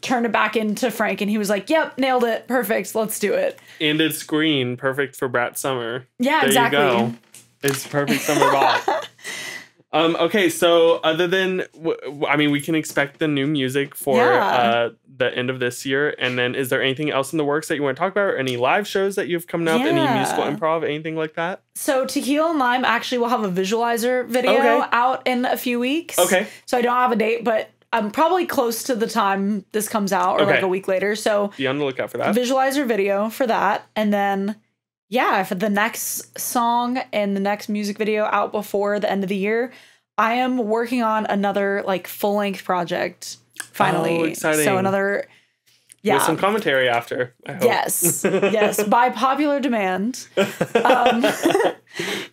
turned it back into Frank, and he was like, yep, nailed it, perfect, let's do it. And it's green, perfect for Brat Summer. Yeah, there exactly. You go. It's perfect summer bop. Um, okay, so other than, w I mean, we can expect the new music for yeah. uh, the end of this year. And then is there anything else in the works that you want to talk about? Or any live shows that you've coming up? Yeah. Any musical improv? Anything like that? So Tequila and Lime actually will have a visualizer video okay. out in a few weeks. Okay. So I don't have a date, but I'm probably close to the time this comes out or okay. like a week later. So be on the lookout for that. Visualizer video for that. And then... yeah, for the next song and the next music video out before the end of the year, I am working on another like full length project. Finally, oh, exciting. So another, yeah, with some commentary after. I hope. Yes, yes, by popular demand, um,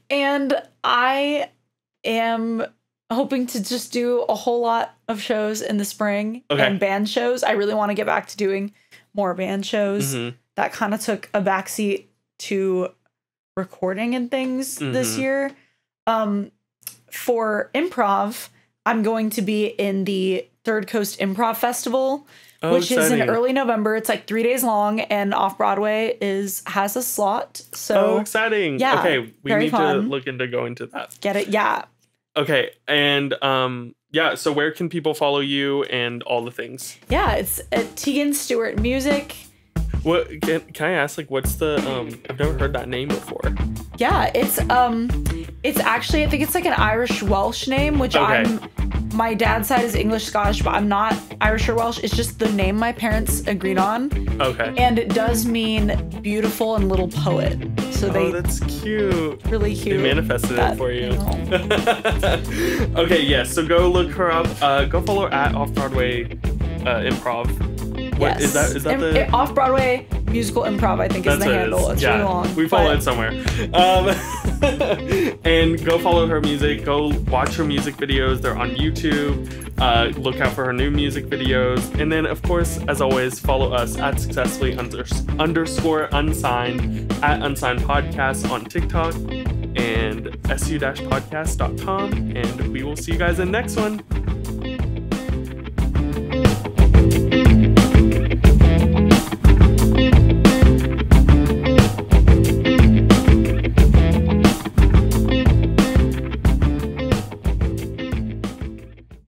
and I am hoping to just do a whole lot of shows in the spring okay. and band shows. I really want to get back to doing more band shows. Mm-hmm. That kind of took a backseat to recording and things mm-hmm. this year. Um, for improv, I'm going to be in the Third Coast Improv Festival, oh, which exciting. Is in early November. It's like three days long, and Off-Broadway is has a slot. So oh, exciting. Yeah, okay, we need fun. To look into going to that. Get it? Yeah. Okay, and um, yeah, so where can people follow you and all the things? Yeah, it's at Teagan Stewart Music. What can, can I ask, like, what's the um I've never heard that name before. Yeah, it's um it's actually, I think it's like an Irish Welsh name, which okay. I'm my dad's side is English Scottish, but I'm not Irish or Welsh. It's just the name my parents agreed on. Okay. And it does mean beautiful and little poet. So they oh, that's cute. Really cute. They manifested that, it for you. No. Okay, yes, yeah, so go look her up. Uh go follow her at Off-Broadway uh improv. What, yes. Is that, is that the... Off-Broadway Musical Improv, I think, is the handle. It's really long. We follow it somewhere. Um, and go follow her music. Go watch her music videos. They're on YouTube. Uh, look out for her new music videos. And then, of course, as always, follow us at Successfully underscore Unsigned, at Unsigned Podcast on TikTok, and su dash podcast dot com. And we will see you guys in the next one.